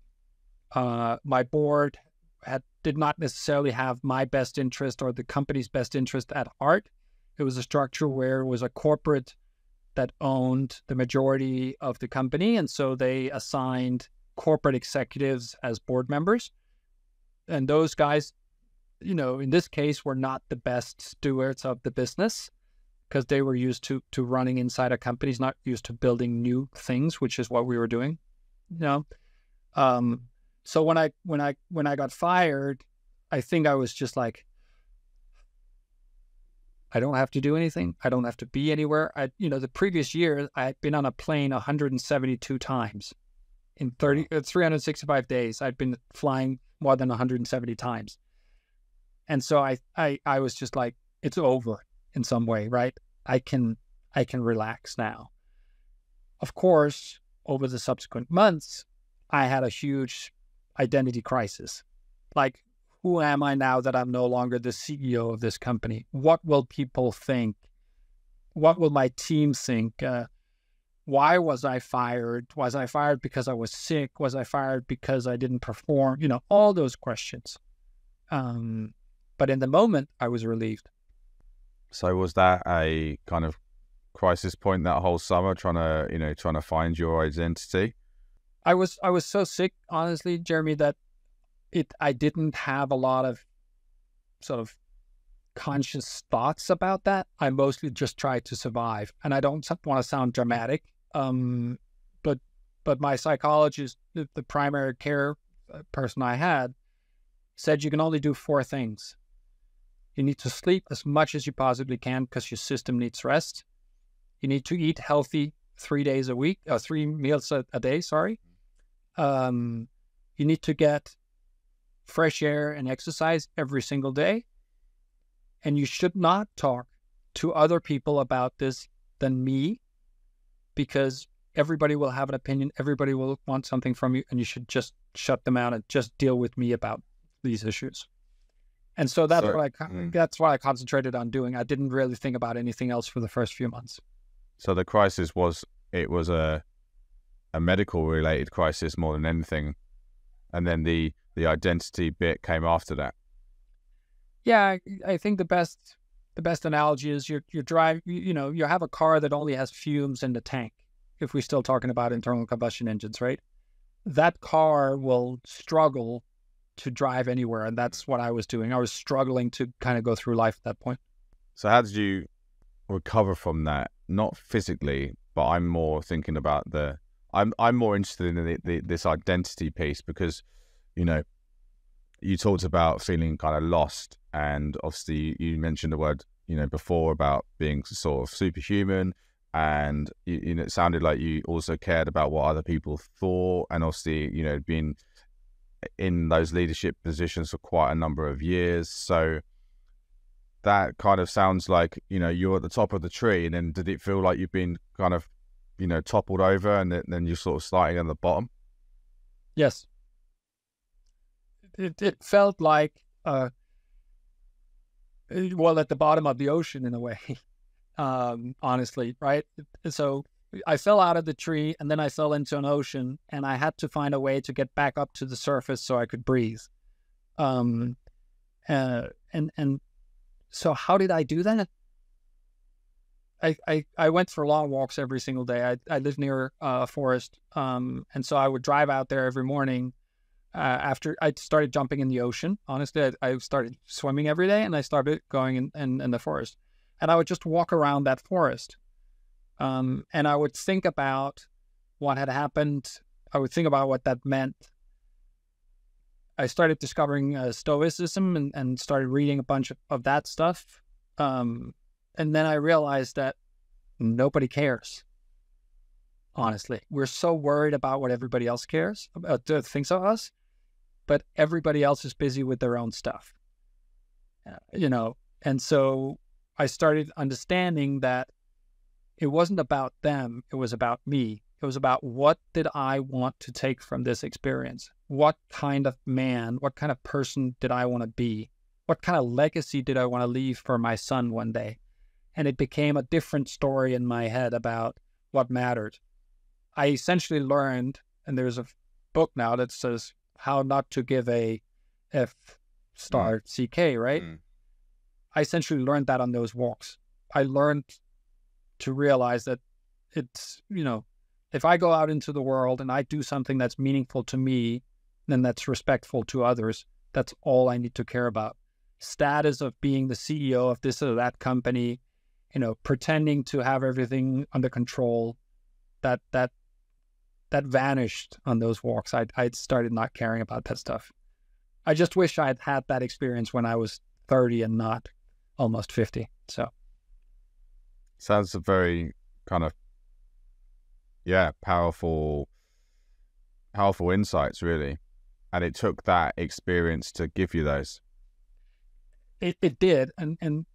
Uh, my board had, did not necessarily have my best interest or the company's best interest at heart. It was a structure where it was a corporate that owned the majority of the company. And so they assigned corporate executives as board members. And those guys, you know, in this case, were not the best stewards of the business, because they were used to, to running inside a company, not used to building new things, which is what we were doing, you know? Um, so when I, when I, when I got fired, I think I was just like, I don't have to do anything. I don't have to be anywhere. I, you know, the previous year I had been on a plane one hundred seventy-two times in thirty, uh, three hundred sixty-five days. I'd been flying more than one hundred seventy times. And so I, I, I was just like, it's over. In some way, right? I can, I can relax now. Of course, over the subsequent months, I had a huge identity crisis. Like, who am I now that I'm no longer the C E O of this company? What will people think? What will my team think? Uh, why was I fired? Was I fired because I was sick? Was I fired because I didn't perform? You know, all those questions. Um, but in the moment, I was relieved. So was that a kind of crisis point that whole summer, trying to, you know, trying to find your identity? I was, I was so sick, honestly, Jeremy, that it, I didn't have a lot of sort of conscious thoughts about that. I mostly just tried to survive, and I don't want to sound dramatic. Um, but, but my psychologist, the, the primary care person I had, said you can only do four things. You need to sleep as much as you possibly can because your system needs rest. You need to eat healthy three days a week, or three meals a, a day, sorry. Um, you need to get fresh air and exercise every single day. And you should not talk to other people about this than me, because everybody will have an opinion. Everybody will want something from you, and you should just shut them out and just deal with me about these issues. And so that's, so, what I, mm. that's what I concentrated on doing. I didn't really think about anything else for the first few months. So the crisis was, it was a a medical-related crisis more than anything. And then the, the identity bit came after that. Yeah, I, I think the best the best analogy is you're, you're driving, you, you know, you have a car that only has fumes in the tank, if we're still talking about internal combustion engines, right? That car will struggle to drive anywhere. And that's what I was doing. I was struggling to kind of go through life at that point. So how did you recover from that? Not physically, but I'm more thinking about the, I'm, I'm more interested in the, the, this identity piece, because, you know, you talked about feeling kind of lost, and obviously you mentioned the word, you know, before about being sort of superhuman, and you, you know, it sounded like you also cared about what other people thought, and obviously, you know, being in those leadership positions for quite a number of years. So that kind of sounds like, you know, you're at the top of the tree, and then did it feel like you've been kind of, you know, toppled over, and then you're sort of starting on the bottom? Yes. It, it felt like, uh, well, at the bottom of the ocean in a way, um, honestly, right? So I fell out of the tree and then I fell into an ocean, and I had to find a way to get back up to the surface so I could breathe. Um, uh, and, and so how did I do that? I, I, I went for long walks every single day. I, I lived near uh, a forest. Um, and so I would drive out there every morning. Uh, after I started jumping in the ocean, honestly, I, I started swimming every day, and I started going in, in, in the forest, and I would just walk around that forest. Um, and I would think about what had happened. I would think about what that meant. I started discovering uh, Stoicism and, and started reading a bunch of, of that stuff. Um, and then I realized that nobody cares. Honestly, we're so worried about what everybody else cares about, uh, thinks of us. But everybody else is busy with their own stuff, you know? And so I started understanding that it wasn't about them. It was about me. It was about, what did I want to take from this experience? What kind of man, what kind of person did I want to be? What kind of legacy did I want to leave for my son one day? And it became a different story in my head about what mattered. I essentially learned, and there's a book now that says how not to give a F star mm. C K, right? Mm. I essentially learned that on those walks. I learned to realize that it's, you know, if I go out into the world and I do something that's meaningful to me, then that's respectful to others. That's all I need to care about. Status of being the C E O of this or that company, you know, pretending to have everything under control, that, that, that vanished on those walks. I I started not caring about that stuff. I just wish I had had that experience when I was thirty and not almost fifty. So, sounds a very kind of yeah powerful, powerful insights really, and it took that experience to give you those. It it did, and and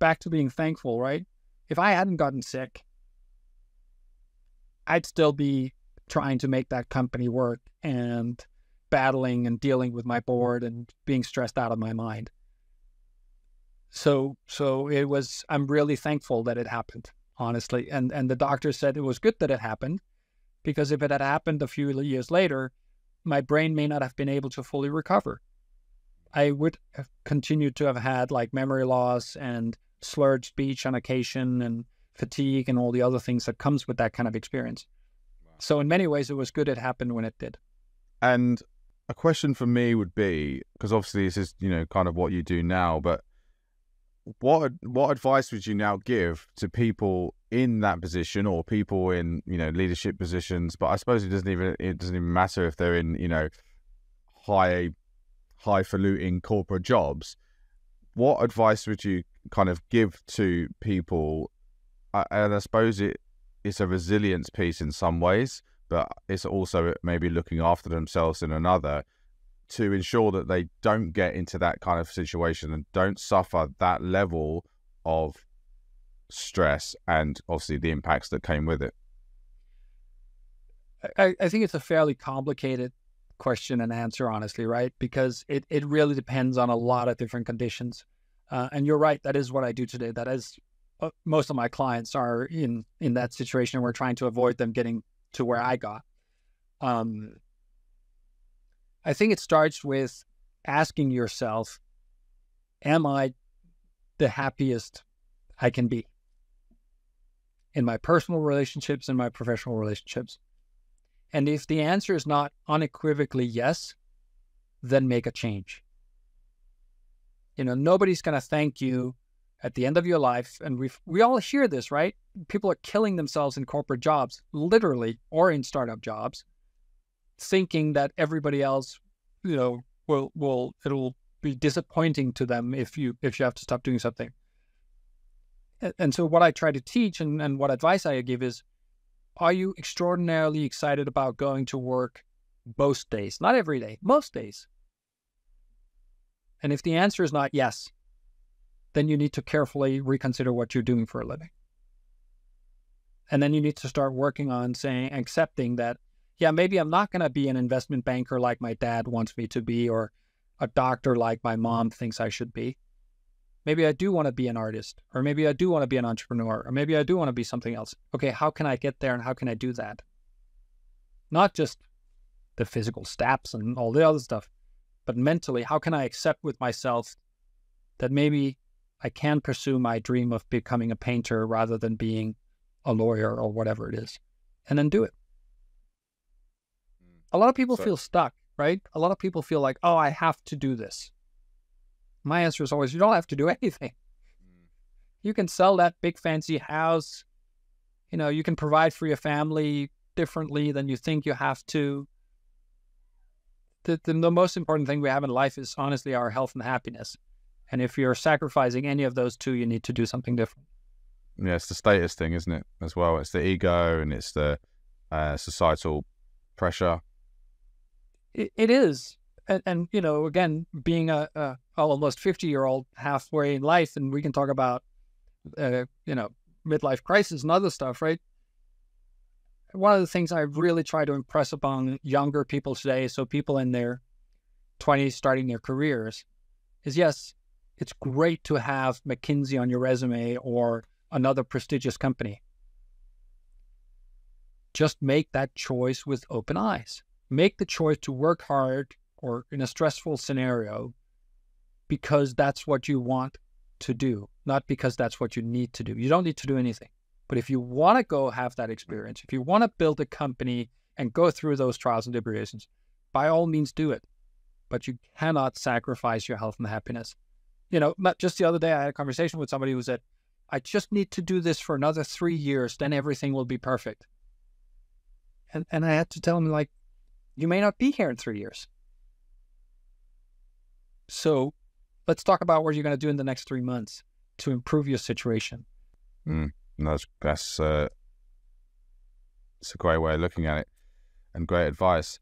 back to being thankful, right? If I hadn't gotten sick, I'd still be trying to make that company work and battling and dealing with my board and being stressed out of my mind. So, so it was, I'm really thankful that it happened, honestly. And, and the doctor said it was good that it happened, because if it had happened a few years later, my brain may not have been able to fully recover. I would have continued to have had like memory loss and slurred speech on occasion and fatigue and all the other things that comes with that kind of experience. So in many ways, it was good it happened when it did. And a question for me would be, because obviously this is, you know, kind of what you do now, but what what advice would you now give to people in that position, or people in, you know, leadership positions? But I suppose it doesn't even it doesn't even matter if they're in, you know, high highfalutin corporate jobs. What advice would you kind of give to people? And I suppose it. It's a resilience piece in some ways, but it's also maybe looking after themselves in another to ensure that they don't get into that kind of situation and don't suffer that level of stress and obviously the impacts that came with it. I, I think it's a fairly complicated question and answer, honestly, right? Because it, it really depends on a lot of different conditions. Uh, and you're right, that is what I do today. That is most of my clients are in, in that situation. We're trying to avoid them getting to where I got. Um, I think it starts with asking yourself, am I the happiest I can be in my personal relationships and my professional relationships? And if the answer is not unequivocally yes, then make a change. You know, nobody's going to thank you at the end of your life, and we we all hear this, right? People are killing themselves in corporate jobs, literally, or in startup jobs, thinking that everybody else, you know, will will it'll be disappointing to them if you if you have to stop doing something. And, and so, what I try to teach, and, and what advice I give is: are you extraordinarily excited about going to work most days? Not every day, most days. And if the answer is not yes, then you need to carefully reconsider what you're doing for a living. And then you need to start working on saying, accepting that, yeah, maybe I'm not going to be an investment banker like my dad wants me to be, or a doctor like my mom thinks I should be. Maybe I do want to be an artist, or maybe I do want to be an entrepreneur, or maybe I do want to be something else. Okay, how can I get there and how can I do that? Not just the physical steps and all the other stuff, but mentally, how can I accept with myself that maybe I can pursue my dream of becoming a painter rather than being a lawyer or whatever it is, and then do it. A lot of people so, feel stuck, right? A lot of people feel like, oh, I have to do this. My answer is always, you don't have to do anything. You can sell that big fancy house. You know, you can provide for your family differently than you think you have to. The, the, the most important thing we have in life is honestly our health and happiness. And if you're sacrificing any of those two, you need to do something different. Yeah, it's the status thing, isn't it? As well, it's the ego and it's the uh, societal pressure. It, it is. And, and, you know, again, being a, a almost fifty-year-old halfway in life, and we can talk about, uh, you know, midlife crisis and other stuff, right? One of the things I really try to impress upon younger people today, so people in their twenties starting their careers, is yes, it's great to have McKinsey on your resume or another prestigious company. Just make that choice with open eyes. Make the choice to work hard or in a stressful scenario because that's what you want to do, not because that's what you need to do. You don't need to do anything. But if you want to go have that experience, if you want to build a company and go through those trials and tribulations, by all means do it. But you cannot sacrifice your health and happiness. You know, just the other day I had a conversation with somebody who said, I just need to do this for another three years, then everything will be perfect. And and I had to tell him, like, you may not be here in three years. So let's talk about what you're going to do in the next three months to improve your situation. Mm, that's that's, uh, that's a great way of looking at it and great advice.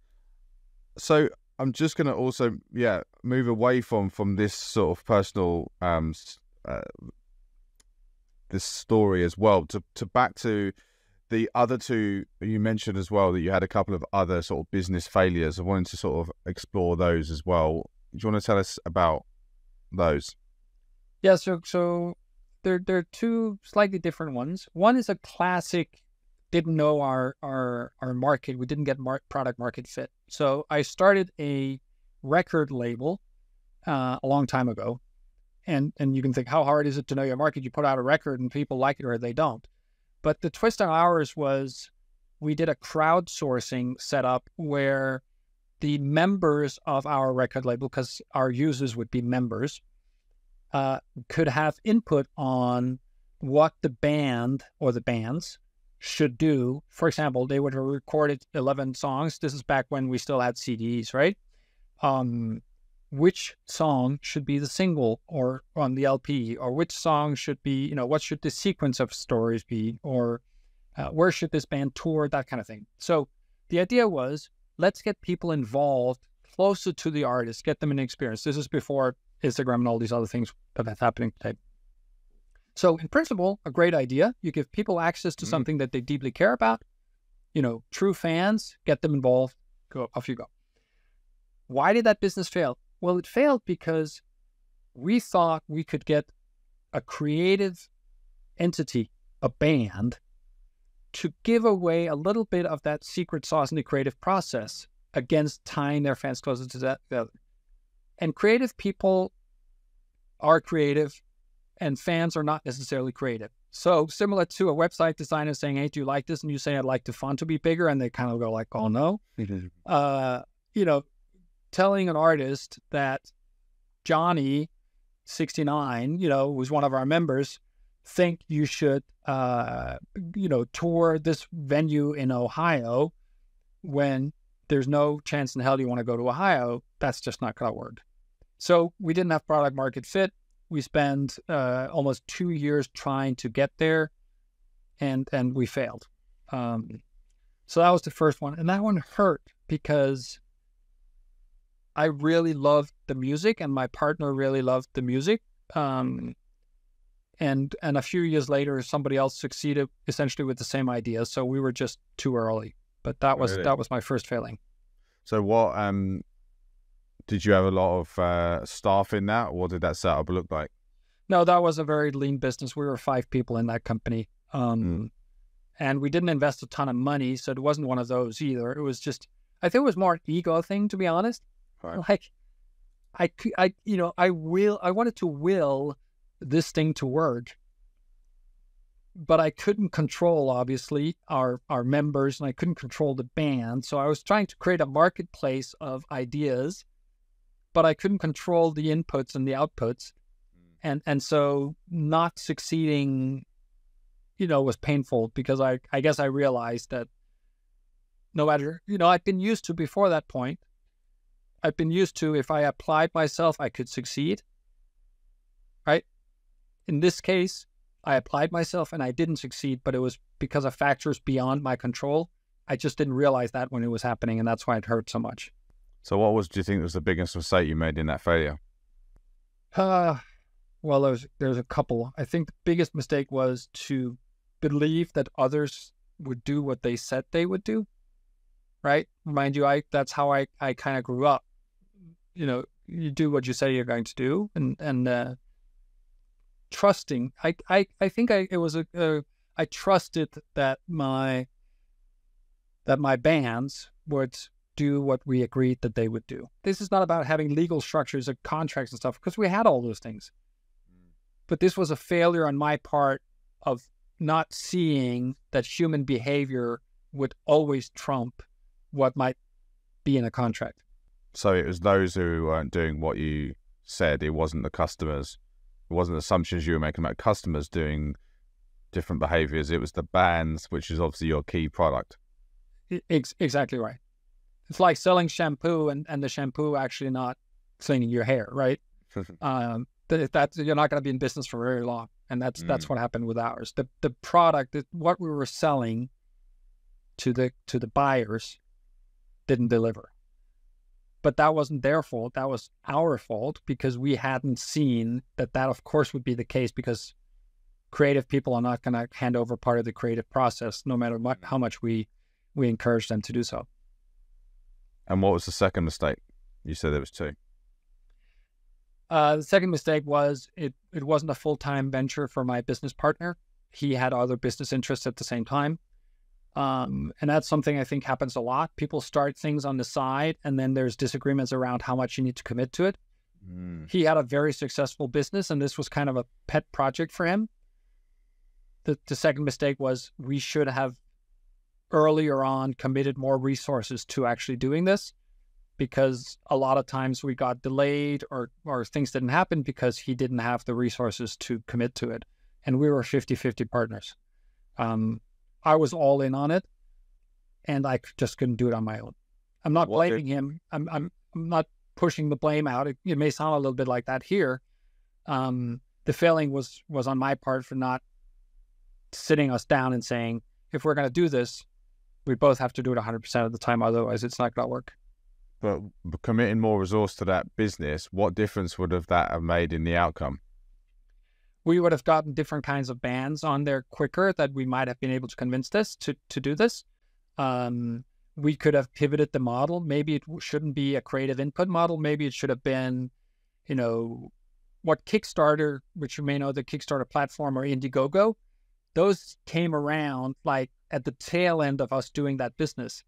So I'm just going to also, yeah, move away from, from this sort of personal um uh, this story as well to, to back to the other two you mentioned as well, that you had a couple of other sort of business failures. I wanted to sort of explore those as well. Do you want to tell us about those? Yeah, so so there there are two slightly different ones. One is a classic, didn't know our our our market. We didn't get mar- product market fit. So I started a record label uh, a long time ago. And and you can think, how hard is it to know your market? You put out a record and people like it or they don't. But the twist on ours was we did a crowdsourcing setup where the members of our record label, because our users would be members, uh, could have input on what the band or the bands should do. For example, they would have recorded eleven songs. This is back when we still had C Ds, right? Um, which song should be the single or on the L P, or which song should be, you know, what should the sequence of stories be, or uh, where should this band tour, that kind of thing. So the idea was, let's get people involved closer to the artist, get them an experience. This is before Instagram and all these other things that are happening today. So in principle, a great idea. You give people access to mm-hmm. something that they deeply care about, you know, true fans, get them involved, go, off you go. Why did that business fail? Well, it failed because we thought we could get a creative entity, a band, to give away a little bit of that secret sauce in the creative process against tying their fans closer to that. And creative people are creative and fans are not necessarily creative. So similar to a website designer saying, hey, do you like this? And you say, I'd like the font to be bigger. And they kind of go like, oh, no. Uh, you know, telling an artist that Johnny sixty-nine, you know, was one of our members, think you should, uh, you know, tour this venue in Ohio when there's no chance in hell you want to go to Ohio. That's just not going to work. So we didn't have product market fit. We spent uh, almost two years trying to get there, and and we failed. Um, so that was the first one. And that one hurt because I really loved the music and my partner really loved the music. Um, and and a few years later, somebody else succeeded essentially with the same idea. So we were just too early. But that was really? that was my first failing. So what, um, did you have a lot of uh, staff in that? What did that setup look like? No, that was a very lean business. We were five people in that company. Um, mm. And we didn't invest a ton of money, so it wasn't one of those either. It was just, I think it was more an ego thing, to be honest. Right. Like, I, I, you know, I will, I wanted to will this thing to work, but I couldn't control, obviously, our, our members, and I couldn't control the band. So I was trying to create a marketplace of ideas, but I couldn't control the inputs and the outputs. And, and so not succeeding, you know, was painful, because I, I guess I realized that no matter, you know, I'd been used to before that point, I've been used to, if I applied myself, I could succeed, right? In this case, I applied myself and I didn't succeed, but it was because of factors beyond my control. I just didn't realize that when it was happening, and that's why it hurt so much. So what was, do you think was the biggest mistake you made in that failure? Uh, well, there's there's a couple. I think the biggest mistake was to believe that others would do what they said they would do, right? Mind you, I that's how I, I kind of grew up. You know, you do what you say you're going to do, and and uh, trusting. I I I think I it was a uh, I trusted that my that my bands would do what we agreed that they would do. This is not about having legal structures and contracts and stuff, because we had all those things. But this was a failure on my part of not seeing that human behavior would always trump what might be in a contract. So it was those who weren't doing what you said. It wasn't the customers. It wasn't the assumptions you were making about customers doing different behaviors. It was the bands, which is obviously your key product. It's exactly right. It's like selling shampoo and, and the shampoo actually not cleaning your hair, right? um, that, that, you're not going to be in business for very long. And that's mm. that's what happened with ours. The, the product, what we were selling to the to the buyers didn't deliver. But that wasn't their fault. That was our fault, because we hadn't seen that that, of course, would be the case, because creative people are not going to hand over part of the creative process, no matter what, how much we, we encourage them to do so. And what was the second mistake? You said there was two. Uh, the second mistake was it, it wasn't a full-time venture for my business partner. He had other business interests at the same time. Um, and that's something I think happens a lot. People start things on the side, and then there's disagreements around how much you need to commit to it. Mm. He had a very successful business, and this was kind of a pet project for him. The, the second mistake was we should have earlier on committed more resources to actually doing this, because a lot of times we got delayed or, or things didn't happen because he didn't have the resources to commit to it. And we were fifty fifty partners. Um, I was all in on it, and I just couldn't do it on my own. I'm not what blaming did... him. I'm, I'm I'm not pushing the blame out. It, it may sound a little bit like that here. Um, the failing was was on my part for not sitting us down and saying, if we're going to do this, we both have to do it one hundred percent of the time. Otherwise, it's not going to work. But committing more resource to that business, what difference would have that have made in the outcome? We would have gotten different kinds of bands on there quicker that we might have been able to convince this to, to do this. Um, we could have pivoted the model. Maybe it shouldn't be a creative input model. Maybe it should have been, you know, what Kickstarter, which you may know, the Kickstarter platform, or Indiegogo, those came around like at the tail end of us doing that business.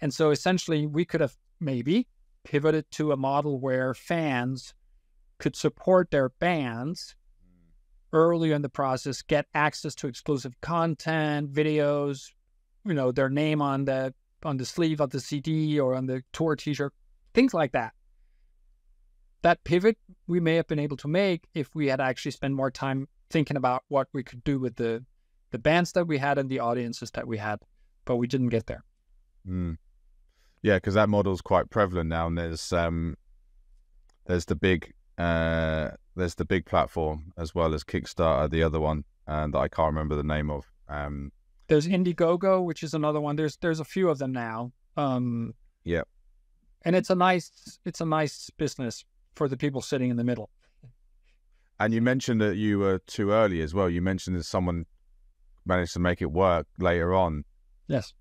And so essentially we could have maybe pivoted to a model where fans could support their bands earlier in the process, get access to exclusive content, videos, you know, their name on the on the sleeve of the C D or on the tour t-shirt, things like that. That pivot we may have been able to make if we had actually spent more time thinking about what we could do with the, the bands that we had and the audiences that we had, but we didn't get there. Mm. Yeah, because that model is quite prevalent now, and there's, um, there's the big... Uh, there's the big platform as well as Kickstarter, the other one, and um, that I can't remember the name of. Um, there's Indiegogo, which is another one. There's there's a few of them now. Um, yeah, and it's a nice it's a nice business for the people sitting in the middle. And you mentioned that you were too early as well. You mentioned that someone managed to make it work later on. Yes.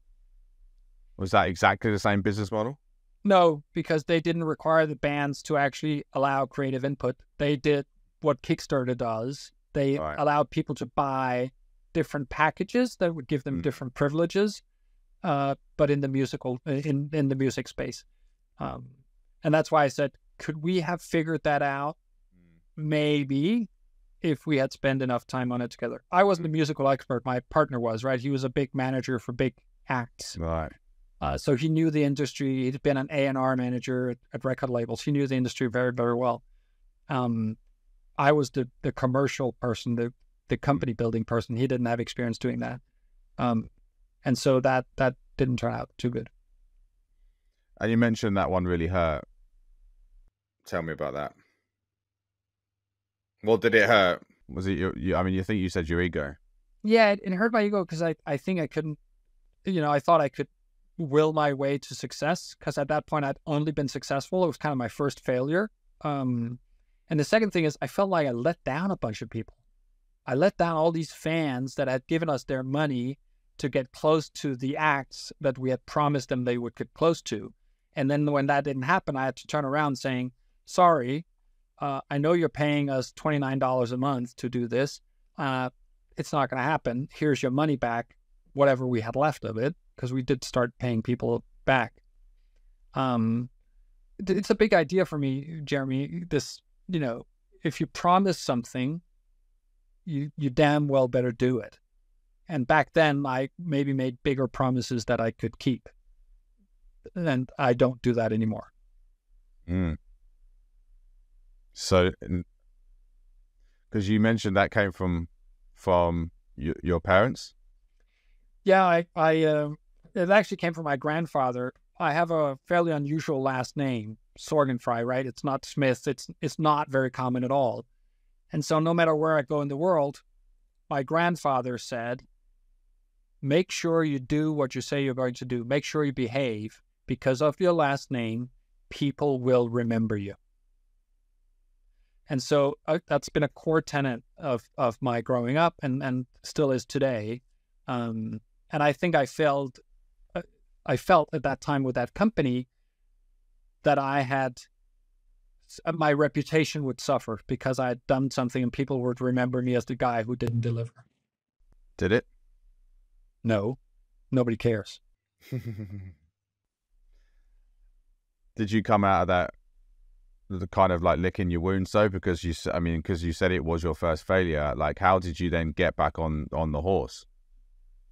Was that exactly the same business model? No, because they didn't require the bands to actually allow creative input. They did what Kickstarter does. They right. allow people to buy different packages that would give them mm. different privileges, uh, but in the musical in in the music space. Um, and that's why I said, could we have figured that out? Maybe, if we had spent enough time on it together. I wasn't a musical expert. My partner was, right? He was a big manager for big acts. Right. Uh, so he knew the industry. He'd been an A and R manager at, at record labels. He knew the industry very, very well. Um, I was the, the commercial person, the, the company building person. He didn't have experience doing that. Um, and so that, that didn't turn out too good. And you mentioned that one really hurt. Tell me about that. Well, did it hurt? Was it your, your, I mean, you think you said your ego. Yeah, it, it hurt my ego because I, I think I couldn't, you know, I thought I could will my way to success because at that point I'd only been successful. It was kind of my first failure. Um, and the second thing is I felt like I let down a bunch of people. I let down all these fans that had given us their money to get close to the acts that we had promised them they would get close to. And then when that didn't happen, I had to turn around saying, sorry, Uh, I know you're paying us twenty-nine dollars a month to do this. Uh, it's not going to happen. Here's your money back, whatever we had left of it, because we did start paying people back. Um, it's a big idea for me, Jeremy. This, you know, if you promise something, you you damn well better do it. And back then, I maybe made bigger promises that I could keep, and I don't do that anymore. Mm. So, because you mentioned that came from from your, your parents? Yeah, I, I uh, it actually came from my grandfather. I have a fairly unusual last name, Sorgenfrei, right? It's not Smith. It's it's not very common at all. And so no matter where I go in the world, my grandfather said, make sure you do what you say you're going to do. Make sure you behave. Because of your last name, people will remember you. And so uh, that's been a core tenet of, of my growing up and, and still is today. Um, and I think I failed, uh, I felt at that time with that company that I had, uh, my reputation would suffer because I had done something and people would remember me as the guy who didn't deliver. Did it? No, nobody cares. Did you come out of that the kind of like licking your wounds, so because you I mean because you said it was your first failure, like how did you then get back on on the horse,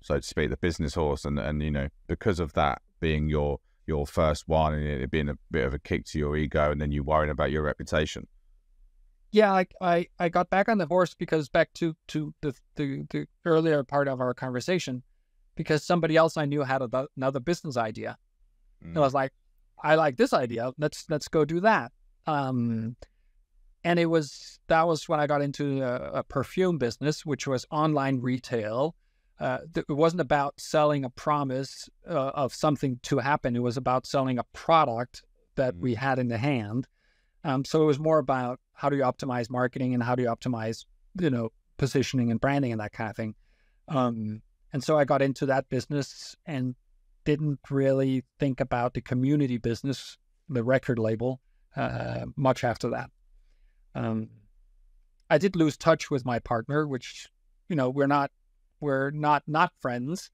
so to speak, the business horse, and and you know, because of that being your your first one and it being a bit of a kick to your ego and then you worrying about your reputation? Yeah, I I, I got back on the horse because back to to the, the the earlier part of our conversation, because somebody else I knew had a, another business idea mm. and I was like, I like this idea, let's let's go do that. Um, and it was, that was when I got into a, a perfume business, which was online retail. Uh, it wasn't about selling a promise uh, of something to happen. It was about selling a product that we had in the hand. Um, so it was more about how do you optimize marketing and how do you optimize, you know, positioning and branding and that kind of thing. Um, and so I got into that business and didn't really think about the community business, the record label. Uh, much after that. Um, I did lose touch with my partner, which, you know, we're not, we're not, not friends,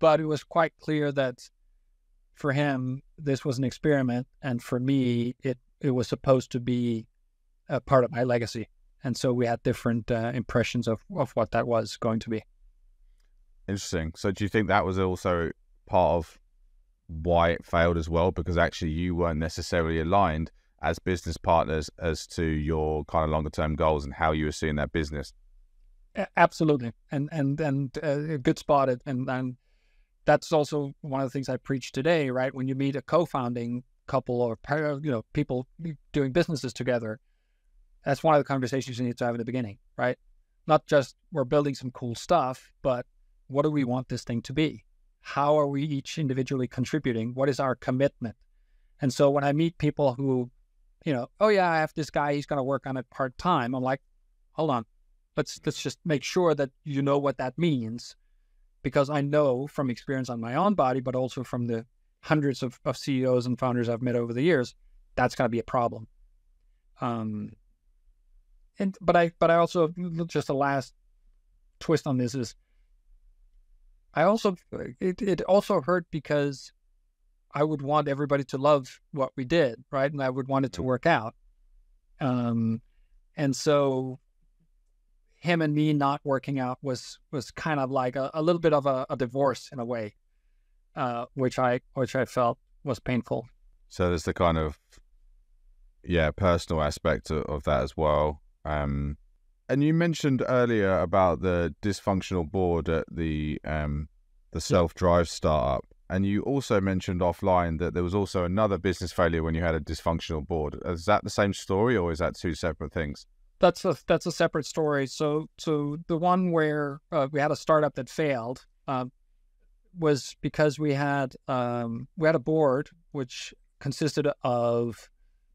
but it was quite clear that for him, this was an experiment. And for me, it, it was supposed to be a part of my legacy. And so we had different uh, impressions of, of what that was going to be. Interesting. So do you think that was also part of why it failed as well, because actually you weren't necessarily aligned as business partners as to your kind of longer term goals and how you were seeing that business? Absolutely. And and and uh, good spot. And and that's also one of the things I preach today, right? When you meet a co-founding couple or you know people doing businesses together, that's one of the conversations you need to have in the beginning, right? Not just we're building some cool stuff, but what do we want this thing to be? How are we each individually contributing? What is our commitment? And so when I meet people who, you know, oh yeah, I have this guy, he's going to work on it part time. I'm like, hold on, let's, let's just make sure that you know what that means, because I know from experience on my own body, but also from the hundreds of, of C E Os and founders I've met over the years, that's going to be a problem. Um, And but I but I also, just a last twist on this is, I also it it also hurt because I would want everybody to love what we did, right? And I would want it to work out. Um, and so him and me not working out was was kind of like a, a little bit of a, a divorce in a way, uh, which I which I felt was painful. So there's the kind of yeah personal aspect of, of that as well. Um, and you mentioned earlier about the dysfunctional board at the um, the self-drive startup, and you also mentioned offline that there was also another business failure when you had a dysfunctional board. Is that the same story, or is that two separate things? That's a that's a separate story. So so the one where uh, we had a startup that failed uh, was because we had um, we had a board which consisted of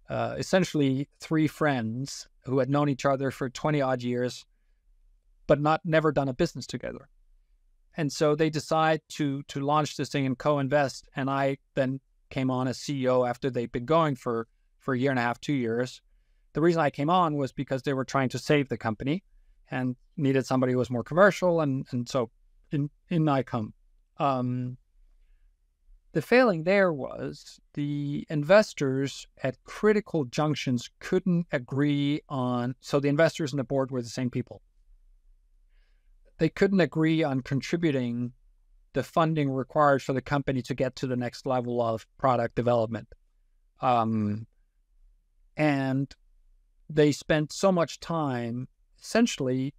uh, essentially three friends who had known each other for twenty odd years, but not never done a business together. And so they decide to to launch this thing and co-invest. And I then came on as C E O after they'd been going for, for a year and a half, two years. The reason I came on was because they were trying to save the company and needed somebody who was more commercial. And, and so in, in I come. Um, the failing there was the investors at critical junctions couldn't agree on, so the investors and the board were the same people. They couldn't agree on contributing the funding required for the company to get to the next level of product development. Um, and they spent so much time essentially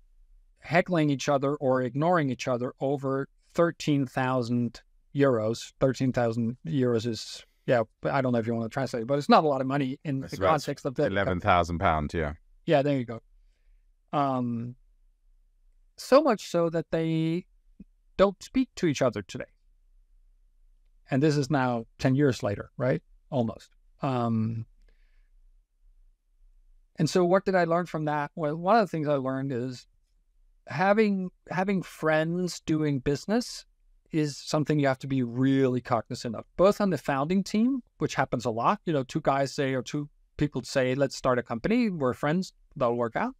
heckling each other or ignoring each other over thirteen thousand euros. thirteen thousand euros is, yeah, I don't know if you want to translate it, but it's not a lot of money in the context of that. eleven thousand pounds, yeah. Yeah, there you go. Um, so much so that they don't speak to each other today. And this is now ten years later, right? Almost. Um, and so what did I learn from that? Well, one of the things I learned is having having friends doing business is something you have to be really cognizant of, both on the founding team, which happens a lot. You know, two guys say, or two people say, let's start a company. We're friends. That'll work out.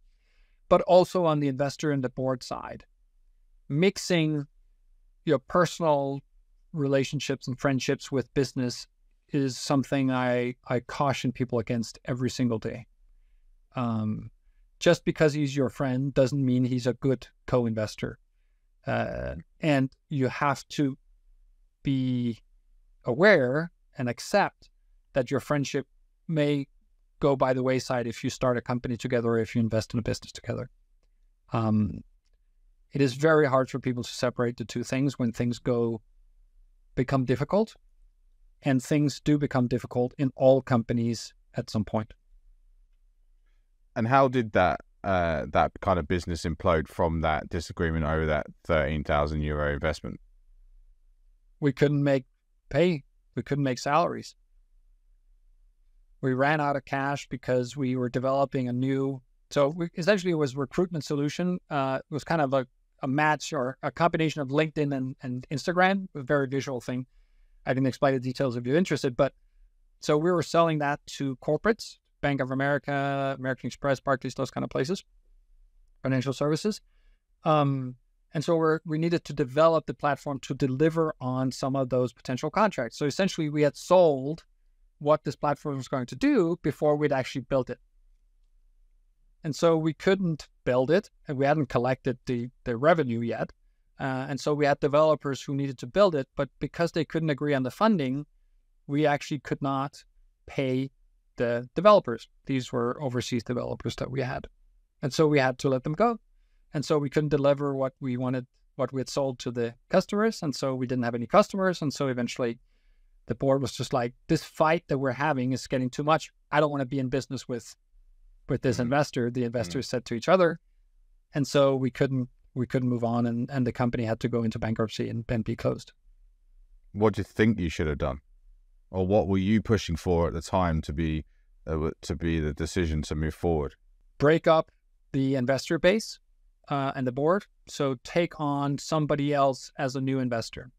But also on the investor and the board side, mixing your personal relationships and friendships with business is something I, I caution people against every single day. Um, just because he's your friend doesn't mean he's a good co-investor. Uh, and you have to be aware and accept that your friendship may go by the wayside if you start a company together or if you invest in a business together. Um, it is very hard for people to separate the two things when things go become difficult, and things do become difficult in all companies at some point. And how did that uh, that kind of business implode from that disagreement over that thirteen thousand euro investment? We couldn't make pay. We couldn't make salaries. We ran out of cash because we were developing a new, so we, essentially it was recruitment solution. Uh, it was kind of a, a match or a combination of LinkedIn and, and Instagram, a very visual thing. I didn't explain the details if you're interested, but so we were selling that to corporates, Bank of America, American Express, Barclays, those kind of places, financial services. Um, and so we're, we needed to develop the platform to deliver on some of those potential contracts. So essentially we had sold what this platform was going to do before we'd actually built it. And so we couldn't build it, and we hadn't collected the, the revenue yet. Uh, and so we had developers who needed to build it, but because they couldn't agree on the funding, we actually could not pay the developers. These were overseas developers that we had. And so we had to let them go. And so we couldn't deliver what we wanted, what we had sold to the customers. And so we didn't have any customers. And so eventually the board was just like, this fight that we're having is getting too much. I don't want to be in business with with this mm-hmm. investor. The investors mm-hmm. said to each other. And so we couldn't we couldn't move on, and, and the company had to go into bankruptcy and, and be closed. What do you think you should have done? Or what were you pushing for at the time to be uh, to be the decision to move forward? Break up the investor base uh, and the board. So take on somebody else as a new investor,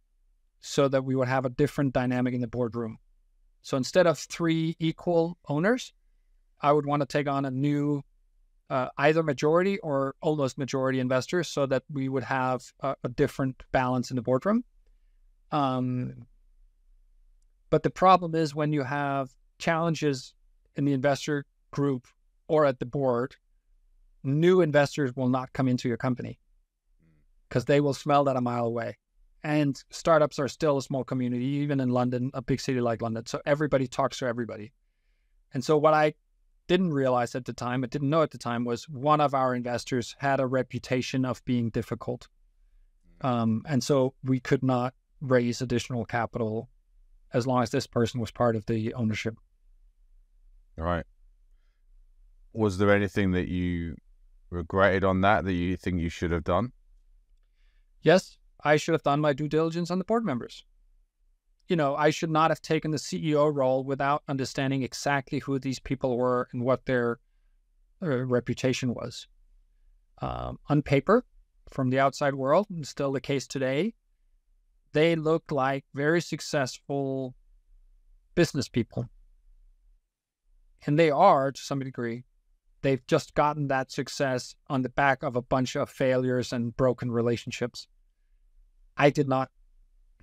so that we would have a different dynamic in the boardroom. So instead of three equal owners, I would want to take on a new uh, either majority or almost majority investors, so that we would have a, a different balance in the boardroom. Um, but the problem is when you have challenges in the investor group or at the board, new investors will not come into your company because they will smell that a mile away. And startups are still a small community, even in London, a big city like London. So everybody talks to everybody. And so what I didn't realize at the time, I didn't know at the time, was one of our investors had a reputation of being difficult. Um, and so we could not raise additional capital as long as this person was part of the ownership. All right. Was there anything that you regretted on that, that you think you should have done? Yes. I should have done my due diligence on the board members. You know, I should not have taken the C E O role without understanding exactly who these people were and what their uh, reputation was. Um, on paper, from the outside world, and still the case today, they look like very successful business people. And they are, to some degree. They've just gotten that success on the back of a bunch of failures and broken relationships. I did not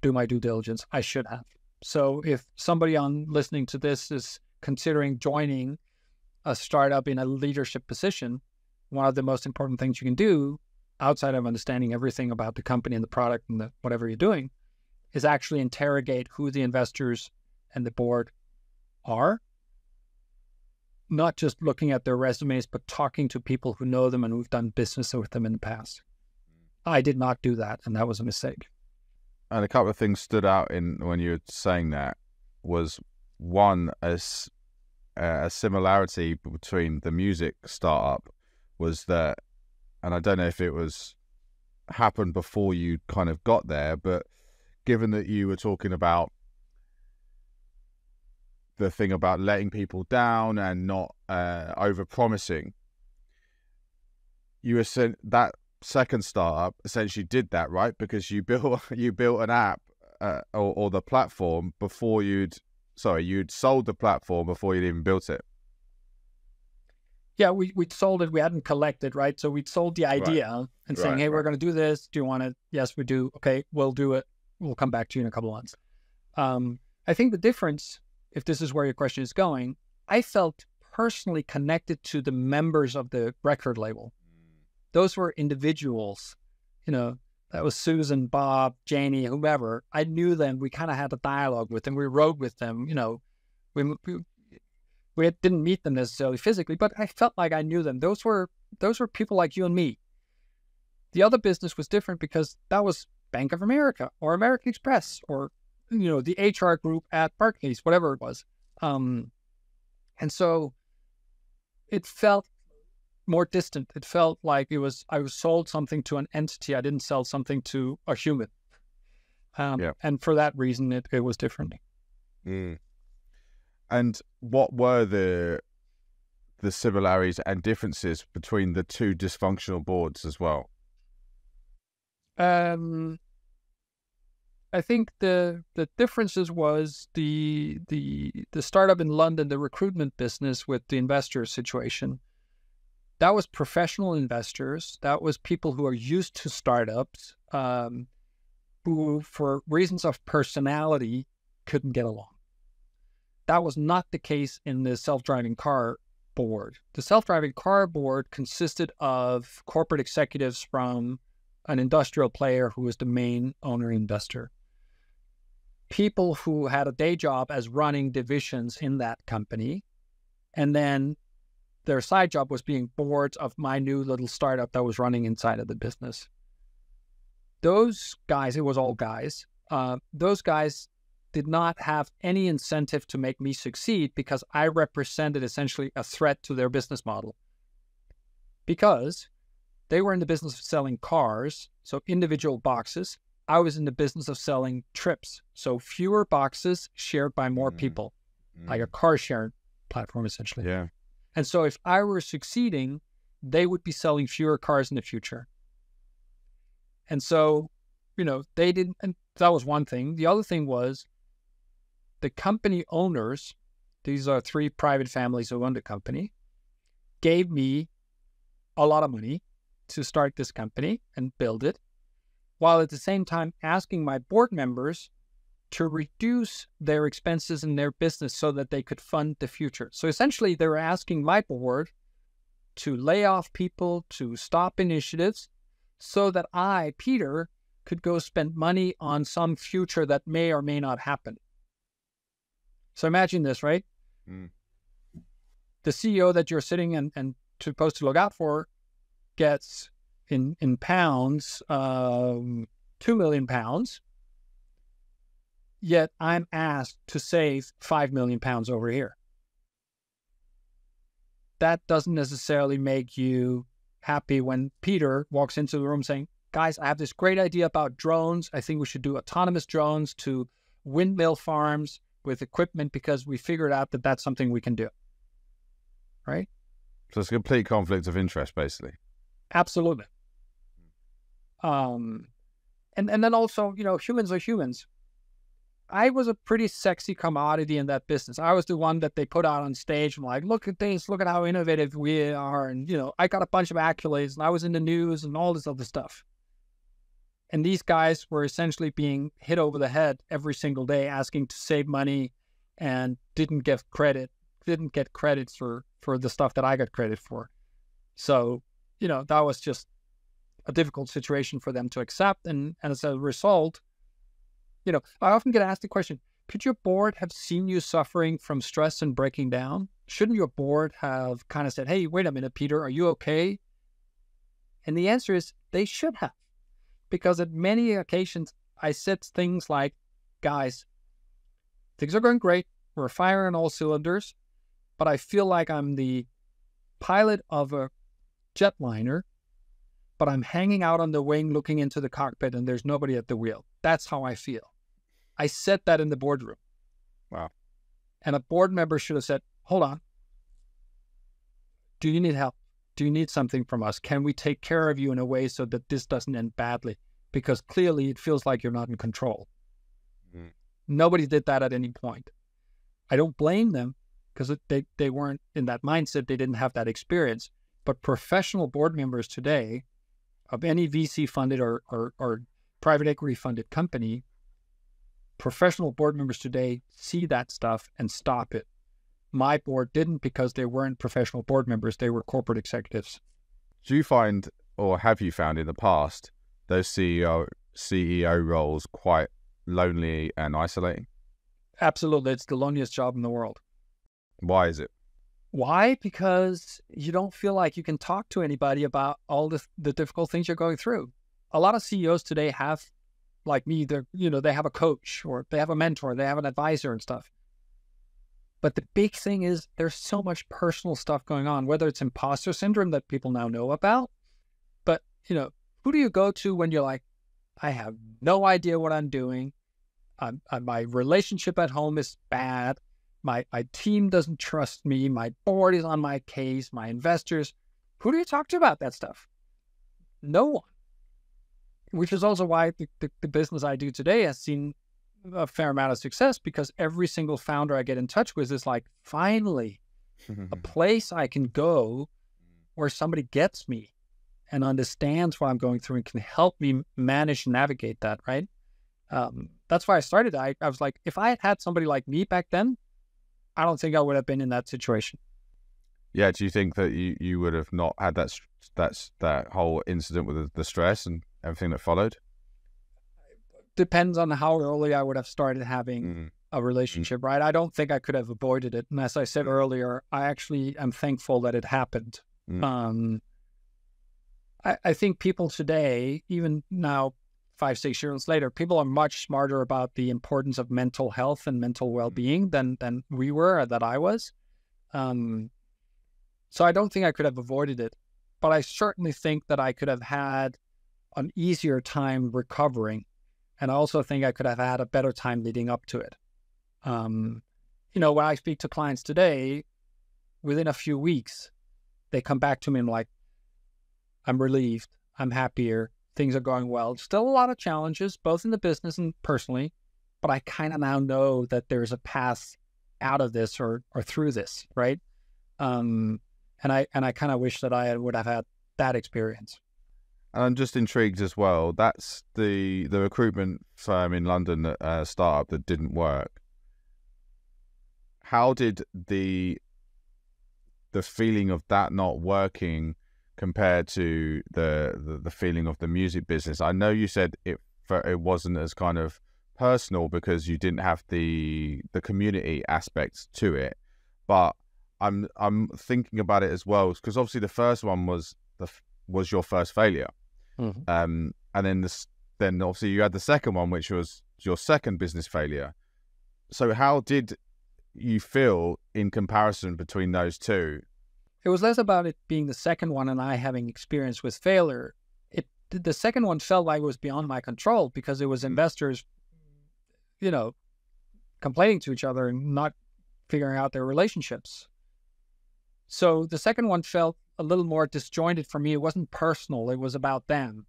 do my due diligence. I should have. So if somebody on listening to this is considering joining a startup in a leadership position, one of the most important things you can do, outside of understanding everything about the company and the product and the, whatever you're doing, is actually interrogate who the investors and the board are. Not just looking at their resumes, but talking to people who know them and who've done business with them in the past. I did not do that, and that was a mistake. And a couple of things stood out in when you were saying that was, one, a, a similarity between the music startup was that, and I don't know if it was happened before you kind of got there, but given that you were talking about the thing about letting people down and not uh, over-promising, you were saying that second startup essentially did that, right? Because you built you built an app uh, or, or the platform before you'd sorry you'd sold the platform before you'd even built it. Yeah, we we sold it. We hadn't collected, right? So we'd sold the idea right. and right, saying, hey, right. we're going to do this. Do you want it? Yes, we do. Okay, we'll do it. We'll come back to you in a couple of months. Um, I think the difference, if this is where your question is going, I felt personally connected to the members of the record label. Those were individuals, you know, that was Susan, Bob, Janie, whomever. I knew them. We kind of had a dialogue with them. We rode with them, you know, we, we didn't meet them necessarily physically, but I felt like I knew them. Those were, those were people like you and me. The other business was different because that was Bank of America or American Express or, you know, the H R group at Barclays, whatever it was. Um, and so it felt more distant. It felt like it was, I was sold something to an entity. I didn't sell something to a human. Um, yeah. And for that reason, it, it was different. Mm. And what were the, the similarities and differences between the two dysfunctional boards as well? Um, I think the, the differences was the, the, the startup in London, the recruitment business with the investor situation. That was professional investors. That was people who are used to startups, um, who, for reasons of personality, couldn't get along. That was not the case in the self-driving car board. The self-driving car board consisted of corporate executives from an industrial player who was the main owner investor. People who had a day job as running divisions in that company, and then their side job was being boards of my new little startup that was running inside of the business. Those guys, it was all guys, uh, those guys did not have any incentive to make me succeed because I represented essentially a threat to their business model. Because they were in the business of selling cars, so individual boxes. I was in the business of selling trips, so fewer boxes shared by more mm. people, mm. like a car sharing platform essentially. Yeah. And so if I were succeeding, they would be selling fewer cars in the future. And so, you know, they didn't, and that was one thing. The other thing was the company owners, these are three private families who owned the company, gave me a lot of money to start this company and build it, while at the same time asking my board members to reduce their expenses in their business so that they could fund the future. So essentially, they were asking my board to lay off people, to stop initiatives, so that I, Peter, could go spend money on some future that may or may not happen. So imagine this, right? Mm. The C E O that you're sitting and, and supposed to look out for gets in, in pounds, um, two million pounds. Yet I'm asked to save five million pounds over here. That doesn't necessarily make you happy when Peter walks into the room saying, guys, I have this great idea about drones. I think we should do autonomous drones to windmill farms with equipment because we figured out that that's something we can do. Right? So it's a complete conflict of interest, basically. Absolutely. Um, and, and then also, you know, humans are humans. I was a pretty sexy commodity in that business. I was the one that they put out on stage and like, look at this, look at how innovative we are. And, you know, I got a bunch of accolades and I was in the news and all this other stuff. And these guys were essentially being hit over the head every single day, asking to save money and didn't get credit, didn't get credit for, for the stuff that I got credit for. So, you know, that was just a difficult situation for them to accept. And, and as a result, you know, I often get asked the question, could your board have seen you suffering from stress and breaking down? Shouldn't your board have kind of said, hey, wait a minute, Peter, are you okay? And the answer is they should have. Because at many occasions, I said things like, guys, things are going great. We're firing all cylinders, but I feel like I'm the pilot of a jetliner, but I'm hanging out on the wing looking into the cockpit and there's nobody at the wheel. That's how I feel. I said that in the boardroom. Wow. And a board member should have said, hold on. Do you need help? Do you need something from us? Can we take care of you in a way so that this doesn't end badly? Because clearly it feels like you're not in control. Mm. Nobody did that at any point. I don't blame them because they, they weren't in that mindset. They didn't have that experience. But professional board members today of any V C funded or, or, or private equity funded company, professional board members today see that stuff and stop it. My board didn't because they weren't professional board members. They were corporate executives. Do you find, or have you found in the past, those C E O roles quite lonely and isolating? Absolutely. It's the loneliest job in the world. Why is it? Why? Because you don't feel like you can talk to anybody about all the, the difficult things you're going through. A lot of C E Os today have, like me, they're, you know, they have a coach or they have a mentor, they have an advisor and stuff. But the big thing is there's so much personal stuff going on, whether it's imposter syndrome that people now know about. But, you know, who do you go to when you're like, I have no idea what I'm doing. I'm, I'm, my relationship at home is bad. My, my team doesn't trust me. My board is on my case. My investors. Who do you talk to about that stuff? No one. Which is also why the, the, the business I do today has seen a fair amount of success, because every single founder I get in touch with is like, finally, a place I can go where somebody gets me and understands what I'm going through and can help me manage and navigate that, right? Um, that's why I started. I, I was like, if I had had somebody like me back then, I don't think I would have been in that situation. Yeah, do you think that you, you would have not had that, that, that whole incident with the, the stress and everything that followed? Depends on how early I would have started having mm. a relationship, right? I don't think I could have avoided it. And as I said earlier, I actually am thankful that it happened. Mm. Um, I, I think people today, even now, five, six years later, people are much smarter about the importance of mental health and mental well-being than, than we were or that I was. Um, so I don't think I could have avoided it. But I certainly think that I could have had an easier time recovering. And I also think I could have had a better time leading up to it. Um, you know, when I speak to clients today, within a few weeks, they come back to me and like, I'm relieved, I'm happier, things are going well. Still a lot of challenges, both in the business and personally, but I kind of now know that there's a path out of this or or through this, right? Um, and I and I kind of wish that I would have had that experience. I'm just intrigued as well. That's the the recruitment firm in London, that uh, startup that didn't work. How did the the feeling of that not working compare to the, the the feeling of the music business? I know you said it it wasn't as kind of personal because you didn't have the the community aspects to it, but I'm I'm thinking about it as well, because obviously the first one was the was your first failure. Mm-hmm. um, and then this, then obviously you had the second one, which was your second business failure. So how did you feel in comparison between those two? It was less about it being the second one and I having experience with failure. It the second one felt like it was beyond my control because it was investors, you know, complaining to each other and not figuring out their relationships. So the second one felt a little more disjointed for me. It wasn't personal. It was about them.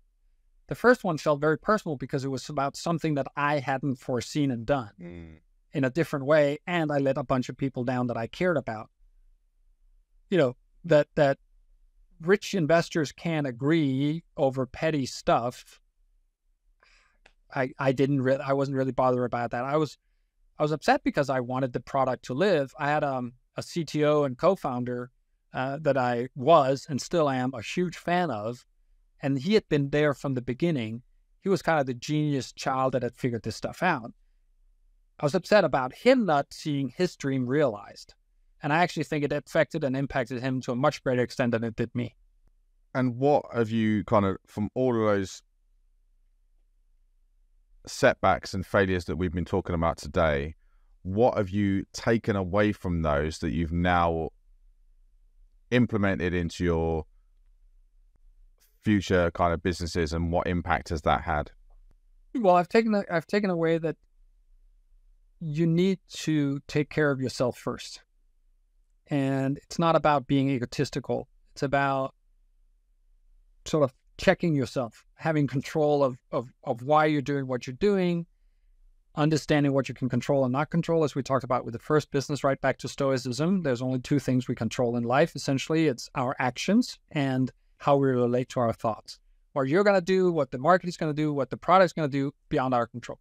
The first one felt very personal because it was about something that I hadn't foreseen and done mm. in a different way. And I let a bunch of people down that I cared about. You know, that, that rich investors can't agree over petty stuff. I, I didn't really, I wasn't really bothered about that. I was, I was upset because I wanted the product to live. I had um, a C T O and co-founder Uh, that I was and still am a huge fan of. And he had been there from the beginning. He was kind of the genius child that had figured this stuff out. I was upset about him not seeing his dream realized. And I actually think it affected and impacted him to a much greater extent than it did me. And what have you kind of, from all of those setbacks and failures that we've been talking about today, what have you taken away from those that you've now implemented into your future kind of businesses, and what impact has that had? Well, I've taken I've taken away that you need to take care of yourself first, and it's not about being egotistical. It's about sort of checking yourself, having control of of, of why you're doing what you're doing, understanding what you can control and not control, as we talked about with the first business, right back to Stoicism. There's only two things we control in life, essentially. It's our actions and how we relate to our thoughts. What you're going to do, what the market is going to do, what the product's going to do, beyond our control.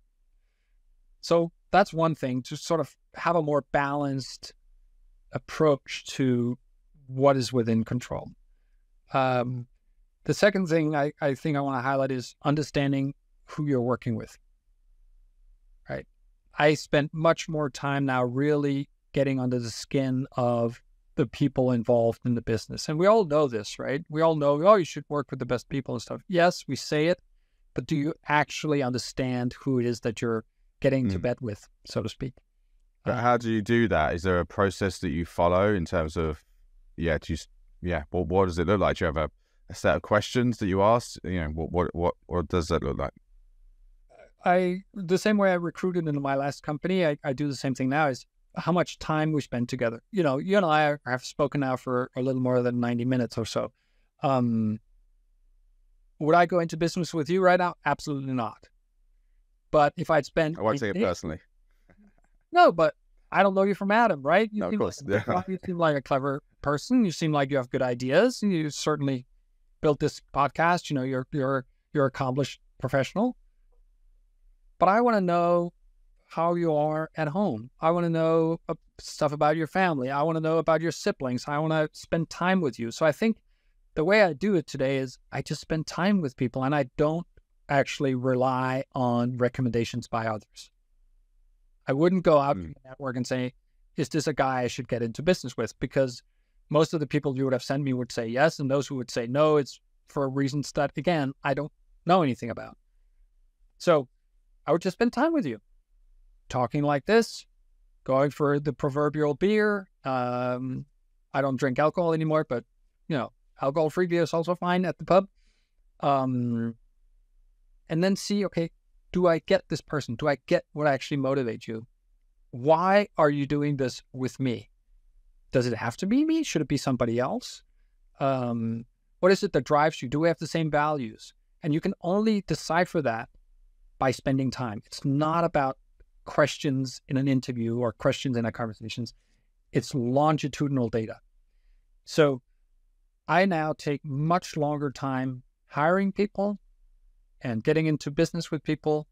So that's one thing, to sort of have a more balanced approach to what is within control. Um, the second thing I, I think I want to highlight is understanding who you're working with. Right. I spent much more time now really getting under the skin of the people involved in the business. And we all know this, right? We all know, oh, you should work with the best people and stuff. Yes, we say it, but do you actually understand who it is that you're getting mm. to bed with, so to speak? But uh, how do you do that? Is there a process that you follow in terms of, yeah, do you, yeah, what, what does it look like? Do you have a, a set of questions that you ask? You know, what, what, what, what does that look like? I, the same way I recruited into my last company, I, I do the same thing now, is how much time we spend together. You know, you and I are, have spoken now for a little more than ninety minutes or so. Um, would I go into business with you right now? Absolutely not. But if I'd spent... I won't take it personally. No, but I don't know you from Adam, right? You no, of course. Like, yeah. You seem like a clever person. You seem like you have good ideas. You certainly built this podcast. You know, you're, you're, you're accomplished professional. But I want to know how you are at home. I want to know uh, stuff about your family. I want to know about your siblings. I want to spend time with you. So I think the way I do it today is I just spend time with people, and I don't actually rely on recommendations by others. I wouldn't go out mm. to the network and say, is this a guy I should get into business with? Because most of the people you would have sent me would say yes, and those who would say no, it's for reasons that, again, I don't know anything about. So I would just spend time with you, talking like this, going for the proverbial beer. Um, I don't drink alcohol anymore, but, you know, alcohol-free beer is also fine at the pub. Um, and then see, okay, do I get this person? Do I get what actually motivates you? Why are you doing this with me? Does it have to be me? Should it be somebody else? Um, what is it that drives you? Do we have the same values? And you can only decipher that by spending time. It's not about questions in an interview or questions in our conversations. It's longitudinal data. So I now take much longer time hiring people and getting into business with people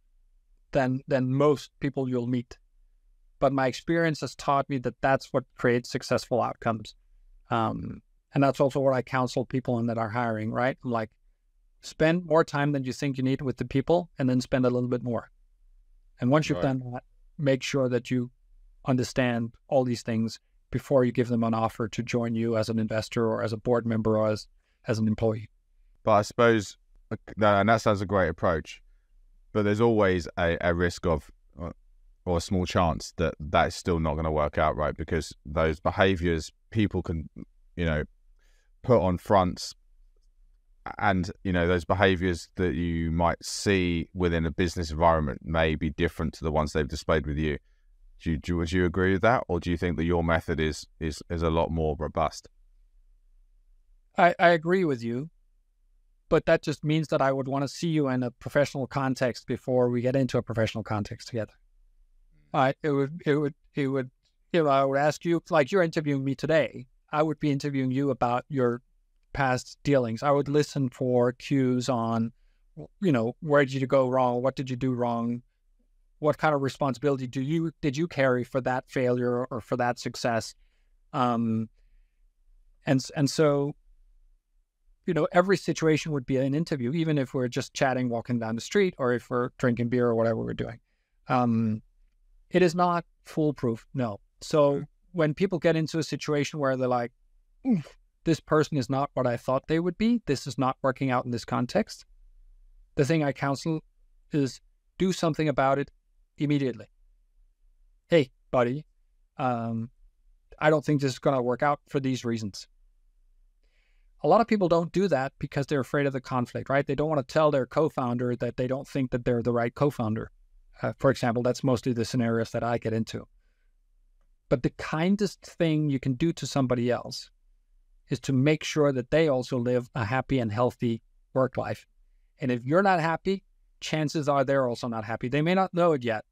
than than most people you'll meet. But my experience has taught me that that's what creates successful outcomes. Um, and that's also what I counsel people on that are hiring, right? I'm like, spend more time than you think you need with the people and then spend a little bit more. And once you've right. done that, make sure that you understand all these things before you give them an offer to join you as an investor or as a board member or as, as an employee. But I suppose, and that sounds a great approach, but there's always a, a risk of, or a small chance that that's still not going to work out, right? Because those behaviors people can, you know, put on fronts, and, you know, those behaviors that you might see within a business environment may be different to the ones they've displayed with you. Do you, do, would you agree with that? Or do you think that your method is, is, is a lot more robust? I, I agree with you, but that just means that I would want to see you in a professional context before we get into a professional context together. I, it would, it would, it would, you know, I would ask you, like you're interviewing me today, I would be interviewing you about your past dealings. I would listen for cues on, you know, where did you go wrong? What did you do wrong? What kind of responsibility do you, did you carry for that failure or for that success? Um, and, and so, you know, every situation would be an interview, even if we're just chatting, walking down the street, or if we're drinking beer or whatever we're doing. Um, It is not foolproof, no. So when people get into a situation where they're like, this person is not what I thought they would be, this is not working out in this context, the thing I counsel is do something about it immediately. Hey, buddy, um, I don't think this is going to work out for these reasons. A lot of people don't do that because they're afraid of the conflict, right? They don't want to tell their co-founder that they don't think that they're the right co-founder. Uh, for example, that's mostly the scenarios that I get into. But the kindest thing you can do to somebody else is to make sure that they also live a happy and healthy work life. And if you're not happy, chances are they're also not happy. They may not know it yet,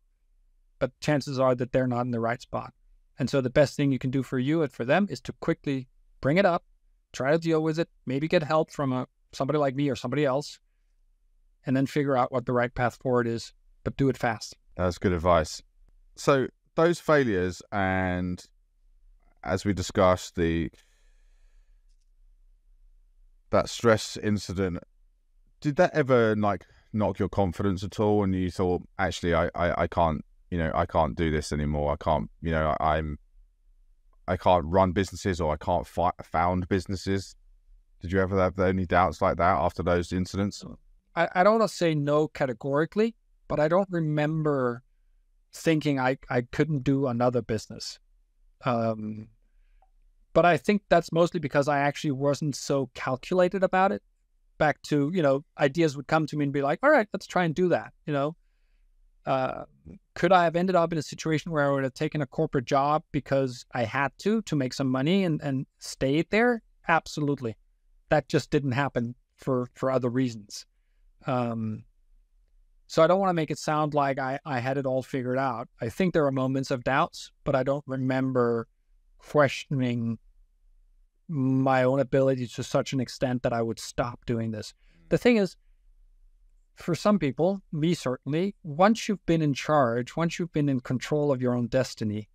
but chances are that they're not in the right spot. And so the best thing you can do for you and for them is to quickly bring it up, try to deal with it, maybe get help from a, somebody like me or somebody else, and then figure out what the right path forward is. But do it fast. That's good advice. So those failures, and as we discussed, the that stress incident, did that ever like knock your confidence at all? And you thought, actually, I, I, I can't, you know, I can't do this anymore. I can't, you know, I, I'm, I can't run businesses, or I can't fi- found businesses. Did you ever have any doubts like that after those incidents? I, I don't want to say no categorically. But I don't remember thinking I, I couldn't do another business. Um, but I think that's mostly because I actually wasn't so calculated about it. Back to, you know, ideas would come to me and be like, all right, let's try and do that. You know, uh, could I have ended up in a situation where I would have taken a corporate job because I had to, to make some money and, and stayed there? Absolutely. That just didn't happen for, for other reasons. Um, So I don't want to make it sound like I, I had it all figured out. I think there are moments of doubts, but I don't remember questioning my own ability to such an extent that I would stop doing this. The thing is, for some people, me certainly, once you've been in charge, once you've been in control of your own destiny,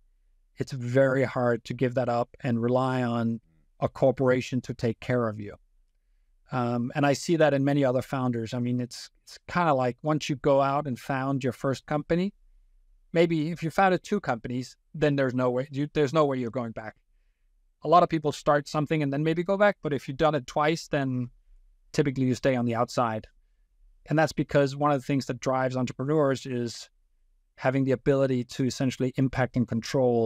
it's very hard to give that up and rely on a corporation to take care of you. Um, and I see that in many other founders. I mean, it's it's kind of like once you go out and found your first company, maybe if you founded two companies, then there's no way you, there's no way you're going back. A lot of people start something and then maybe go back, but if you've done it twice, then typically you stay on the outside. And that's because one of the things that drives entrepreneurs is having the ability to essentially impact and control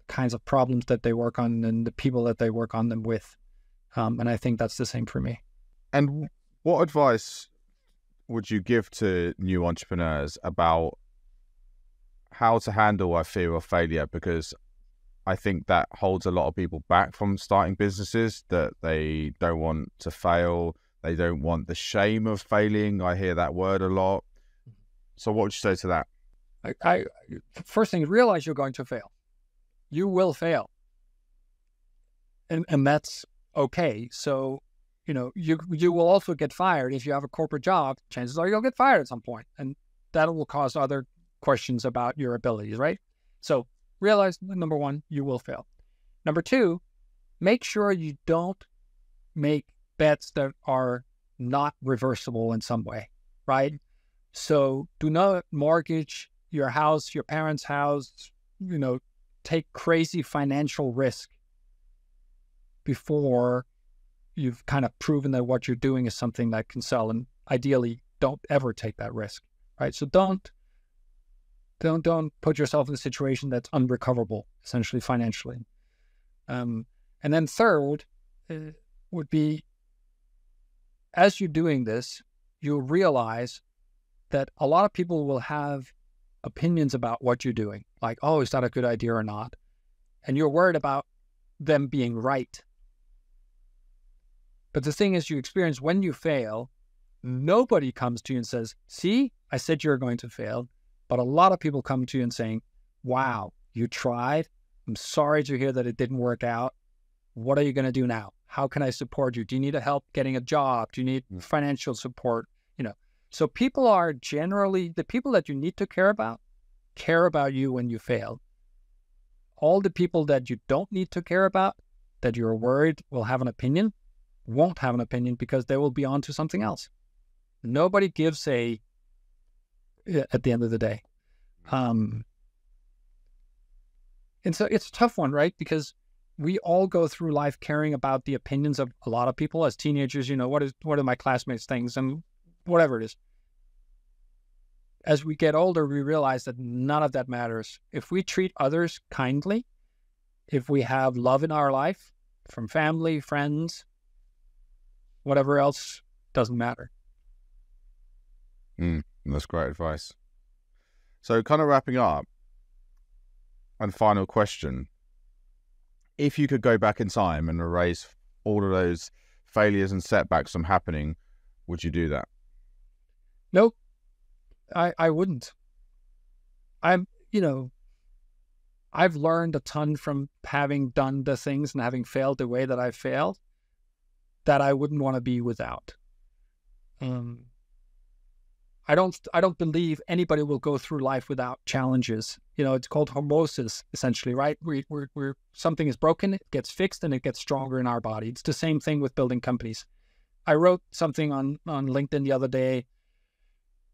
the kinds of problems that they work on and the people that they work on them with. Um, and I think that's the same for me. And what advice would you give to new entrepreneurs about how to handle a fear of failure? Because I think that holds a lot of people back from starting businesses, that they don't want to fail. They don't want the shame of failing. I hear that word a lot. So what would you say to that? I, I first thing, realize you're going to fail. You will fail. And, and that's okay. So, you know, you you will also get fired. If you have a corporate job, chances are you'll get fired at some point, and that will cause other questions about your abilities, right? So realize, number one, you will fail. Number two, make sure you don't make bets that are not reversible in some way, right? So do not mortgage your house, your parents' house, you know, take crazy financial risk before you've kind of proven that what you're doing is something that can sell. And ideally, don't ever take that risk, right? So don't, don't, don't put yourself in a situation that's unrecoverable, essentially, financially. Um, and then third uh, would be, as you're doing this, you'll realize that a lot of people will have opinions about what you're doing. Like, oh, is that a good idea or not? And you're worried about them being right. But the thing is, you experience when you fail, nobody comes to you and says, see, I said you're going to fail. But a lot of people come to you and saying, wow, you tried. I'm sorry to hear that it didn't work out. What are you going to do now? How can I support you? Do you need help getting a job? Do you need financial support? You know, so people are generally, the people that you need to care about, care about you when you fail. All the people that you don't need to care about, that you're worried will have an opinion, won't have an opinion because they will be on to something else. Nobody gives a, at the end of the day. Um, and so it's a tough one, right? Because we all go through life caring about the opinions of a lot of people. As teenagers, you know, what is what do my classmates think, and whatever it is. As we get older, we realize that none of that matters. If we treat others kindly, if we have love in our life from family, friends, whatever else doesn't matter. Mm, that's great advice. So kind of wrapping up, and final question. If you could go back in time and erase all of those failures and setbacks from happening, would you do that? Nope, I, I wouldn't. I'm, you know, I've learned a ton from having done the things and having failed the way that I failed that I wouldn't want to be without. Um, I don't, I don't believe anybody will go through life without challenges. You know, it's called hormesis, essentially, right? We, we're, we're, something is broken, it gets fixed, and it gets stronger in our body. It's the same thing with building companies. I wrote something on, on LinkedIn the other day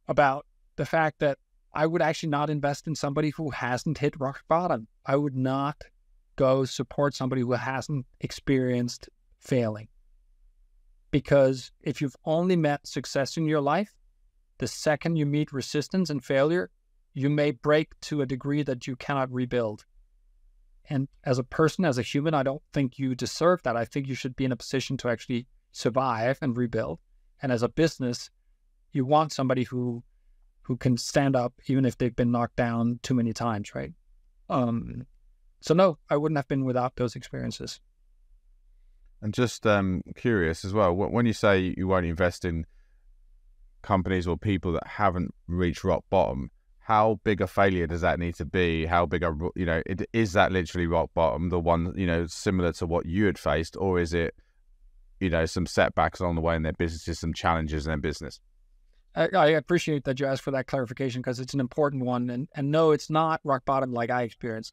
about the fact that I would actually not invest in somebody who hasn't hit rock bottom. I would not go support somebody who hasn't experienced failing. Because if you've only met success in your life, the second you meet resistance and failure, you may break to a degree that you cannot rebuild. And as a person, as a human, I don't think you deserve that. I think you should be in a position to actually survive and rebuild. And as a business, you want somebody who who can stand up even if they've been knocked down too many times, right? Um, so no, I wouldn't have been without those experiences. And just um, curious as well, when you say you won't invest in companies or people that haven't reached rock bottom, how big a failure does that need to be? How big a, you know, it, is that literally rock bottom, the one, you know, similar to what you had faced, or is it, you know, some setbacks along the way in their businesses, some challenges in their business? I, I appreciate that you asked for that clarification because it's an important one. And, and no, it's not rock bottom like I experienced,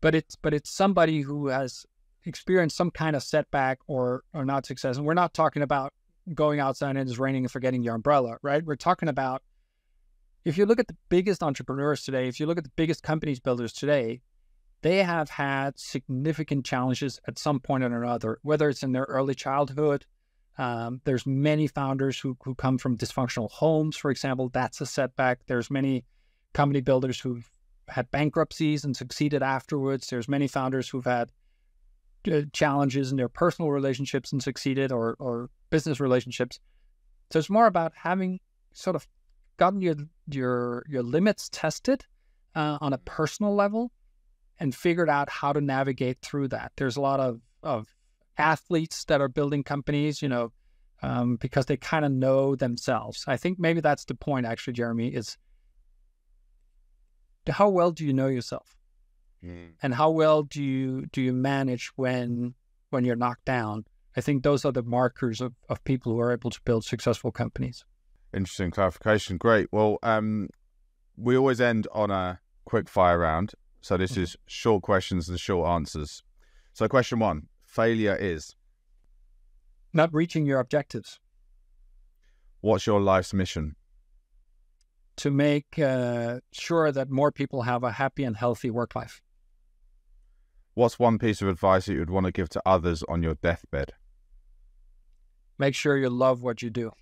but it's, but it's somebody who has experienced some kind of setback or, or not success. And we're not talking about going outside and it's raining and forgetting your umbrella, right? We're talking about, if you look at the biggest entrepreneurs today, if you look at the biggest companies builders today, they have had significant challenges at some point or another, whether it's in their early childhood. Um, there's many founders who, who come from dysfunctional homes, for example. That's a setback. There's many company builders who've had bankruptcies and succeeded afterwards. There's many founders who've had challenges in their personal relationships and succeeded, or, or business relationships. So it's more about having sort of gotten your your your limits tested uh, on a personal level and figured out how to navigate through that. There's a lot of, of athletes that are building companies, you know, um, because they kind of know themselves. I think maybe that's the point, actually, Jeremy, is how well do you know yourself? And how well do you do you manage when when you're knocked down. I think those are the markers of, of people who are able to build successful companies. Interesting clarification. Great. Well, um, we always end on a quick fire round. So this is short questions and short answers. So question one, failure is? Not reaching your objectives. What's your life's mission? To make uh, sure that more people have a happy and healthy work life. What's one piece of advice that you would want to give to others on your deathbed? Make sure you love what you do.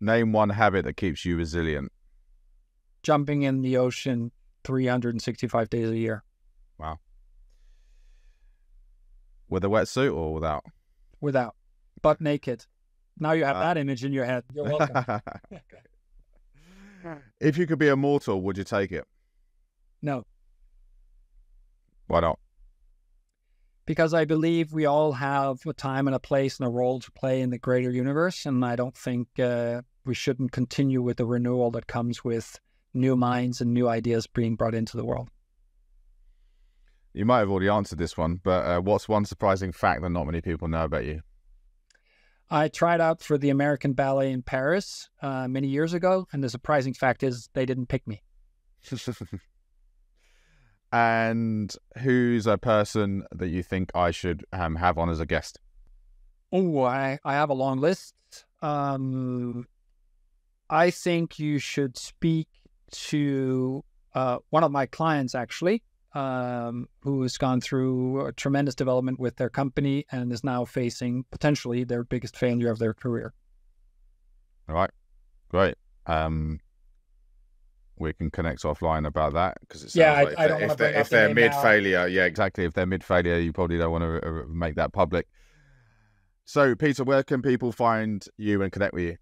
Name one habit that keeps you resilient. Jumping in the ocean three hundred sixty-five days a year. Wow. With a wetsuit or without? Without. Butt naked. Now you have uh, that image in your head. You're welcome. If you could be immortal, would you take it? No. Why not? Because I believe we all have a time and a place and a role to play in the greater universe. And I don't think uh, we shouldn't continue with the renewal that comes with new minds and new ideas being brought into the world. You might have already answered this one, but uh, what's one surprising fact that not many people know about you? I tried out for the American Ballet in Paris uh, many years ago, and the surprising fact is they didn't pick me. And who's a person that you think I should um, have on as a guest? Oh, I, I have a long list. Um, I think you should speak to uh, one of my clients, actually, um, who has gone through a tremendous development with their company and is now facing potentially their biggest failure of their career. All right. Great. Um We can connect offline about that because it's yeah, like I, I don't if, they're, if they're mid now. failure, yeah, exactly. If they're mid failure, you probably don't want to make that public. So, Peter, where can people find you and connect with you?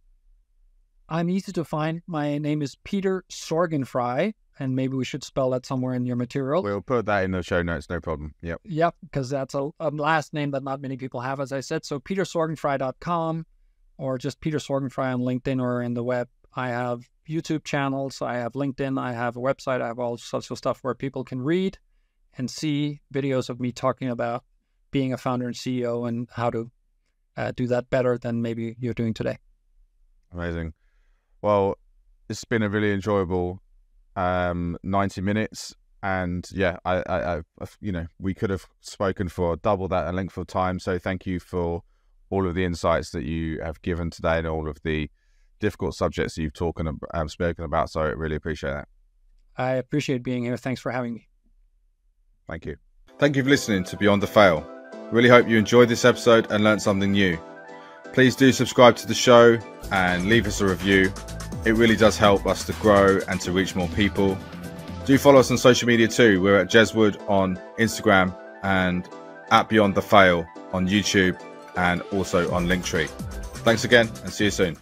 I'm easy to find. My name is Peter Sorgenfrei, and maybe we should spell that somewhere in your material. We'll put that in the show notes, no problem. Yep. Yep, because that's a, a last name that not many people have, as I said. So, peter sorgenfrei dot com or just Peter Sorgenfrei on LinkedIn or in the web. I have YouTube channels, I have LinkedIn, I have a website, I have all social stuff where people can read and see videos of me talking about being a founder and C E O and how to uh, do that better than maybe you're doing today. Amazing. Well, it's been a really enjoyable um, ninety minutes. And yeah, I, I, I, you know, we could have spoken for double that a length of time. So thank you for all of the insights that you have given today and all of the difficult subjects that you've talked and um, spoken about, so I really appreciate that. I appreciate being here. Thanks for having me. Thank you. Thank you for listening to Beyond the Fail. Really hope you enjoyed this episode and learned something new. Please do subscribe to the show and leave us a review. It really does help us to grow and to reach more people. Do follow us on social media too. We're at Jeswood on Instagram and at Beyond the Fail on YouTube and also on Linktree. Thanks again and see you soon.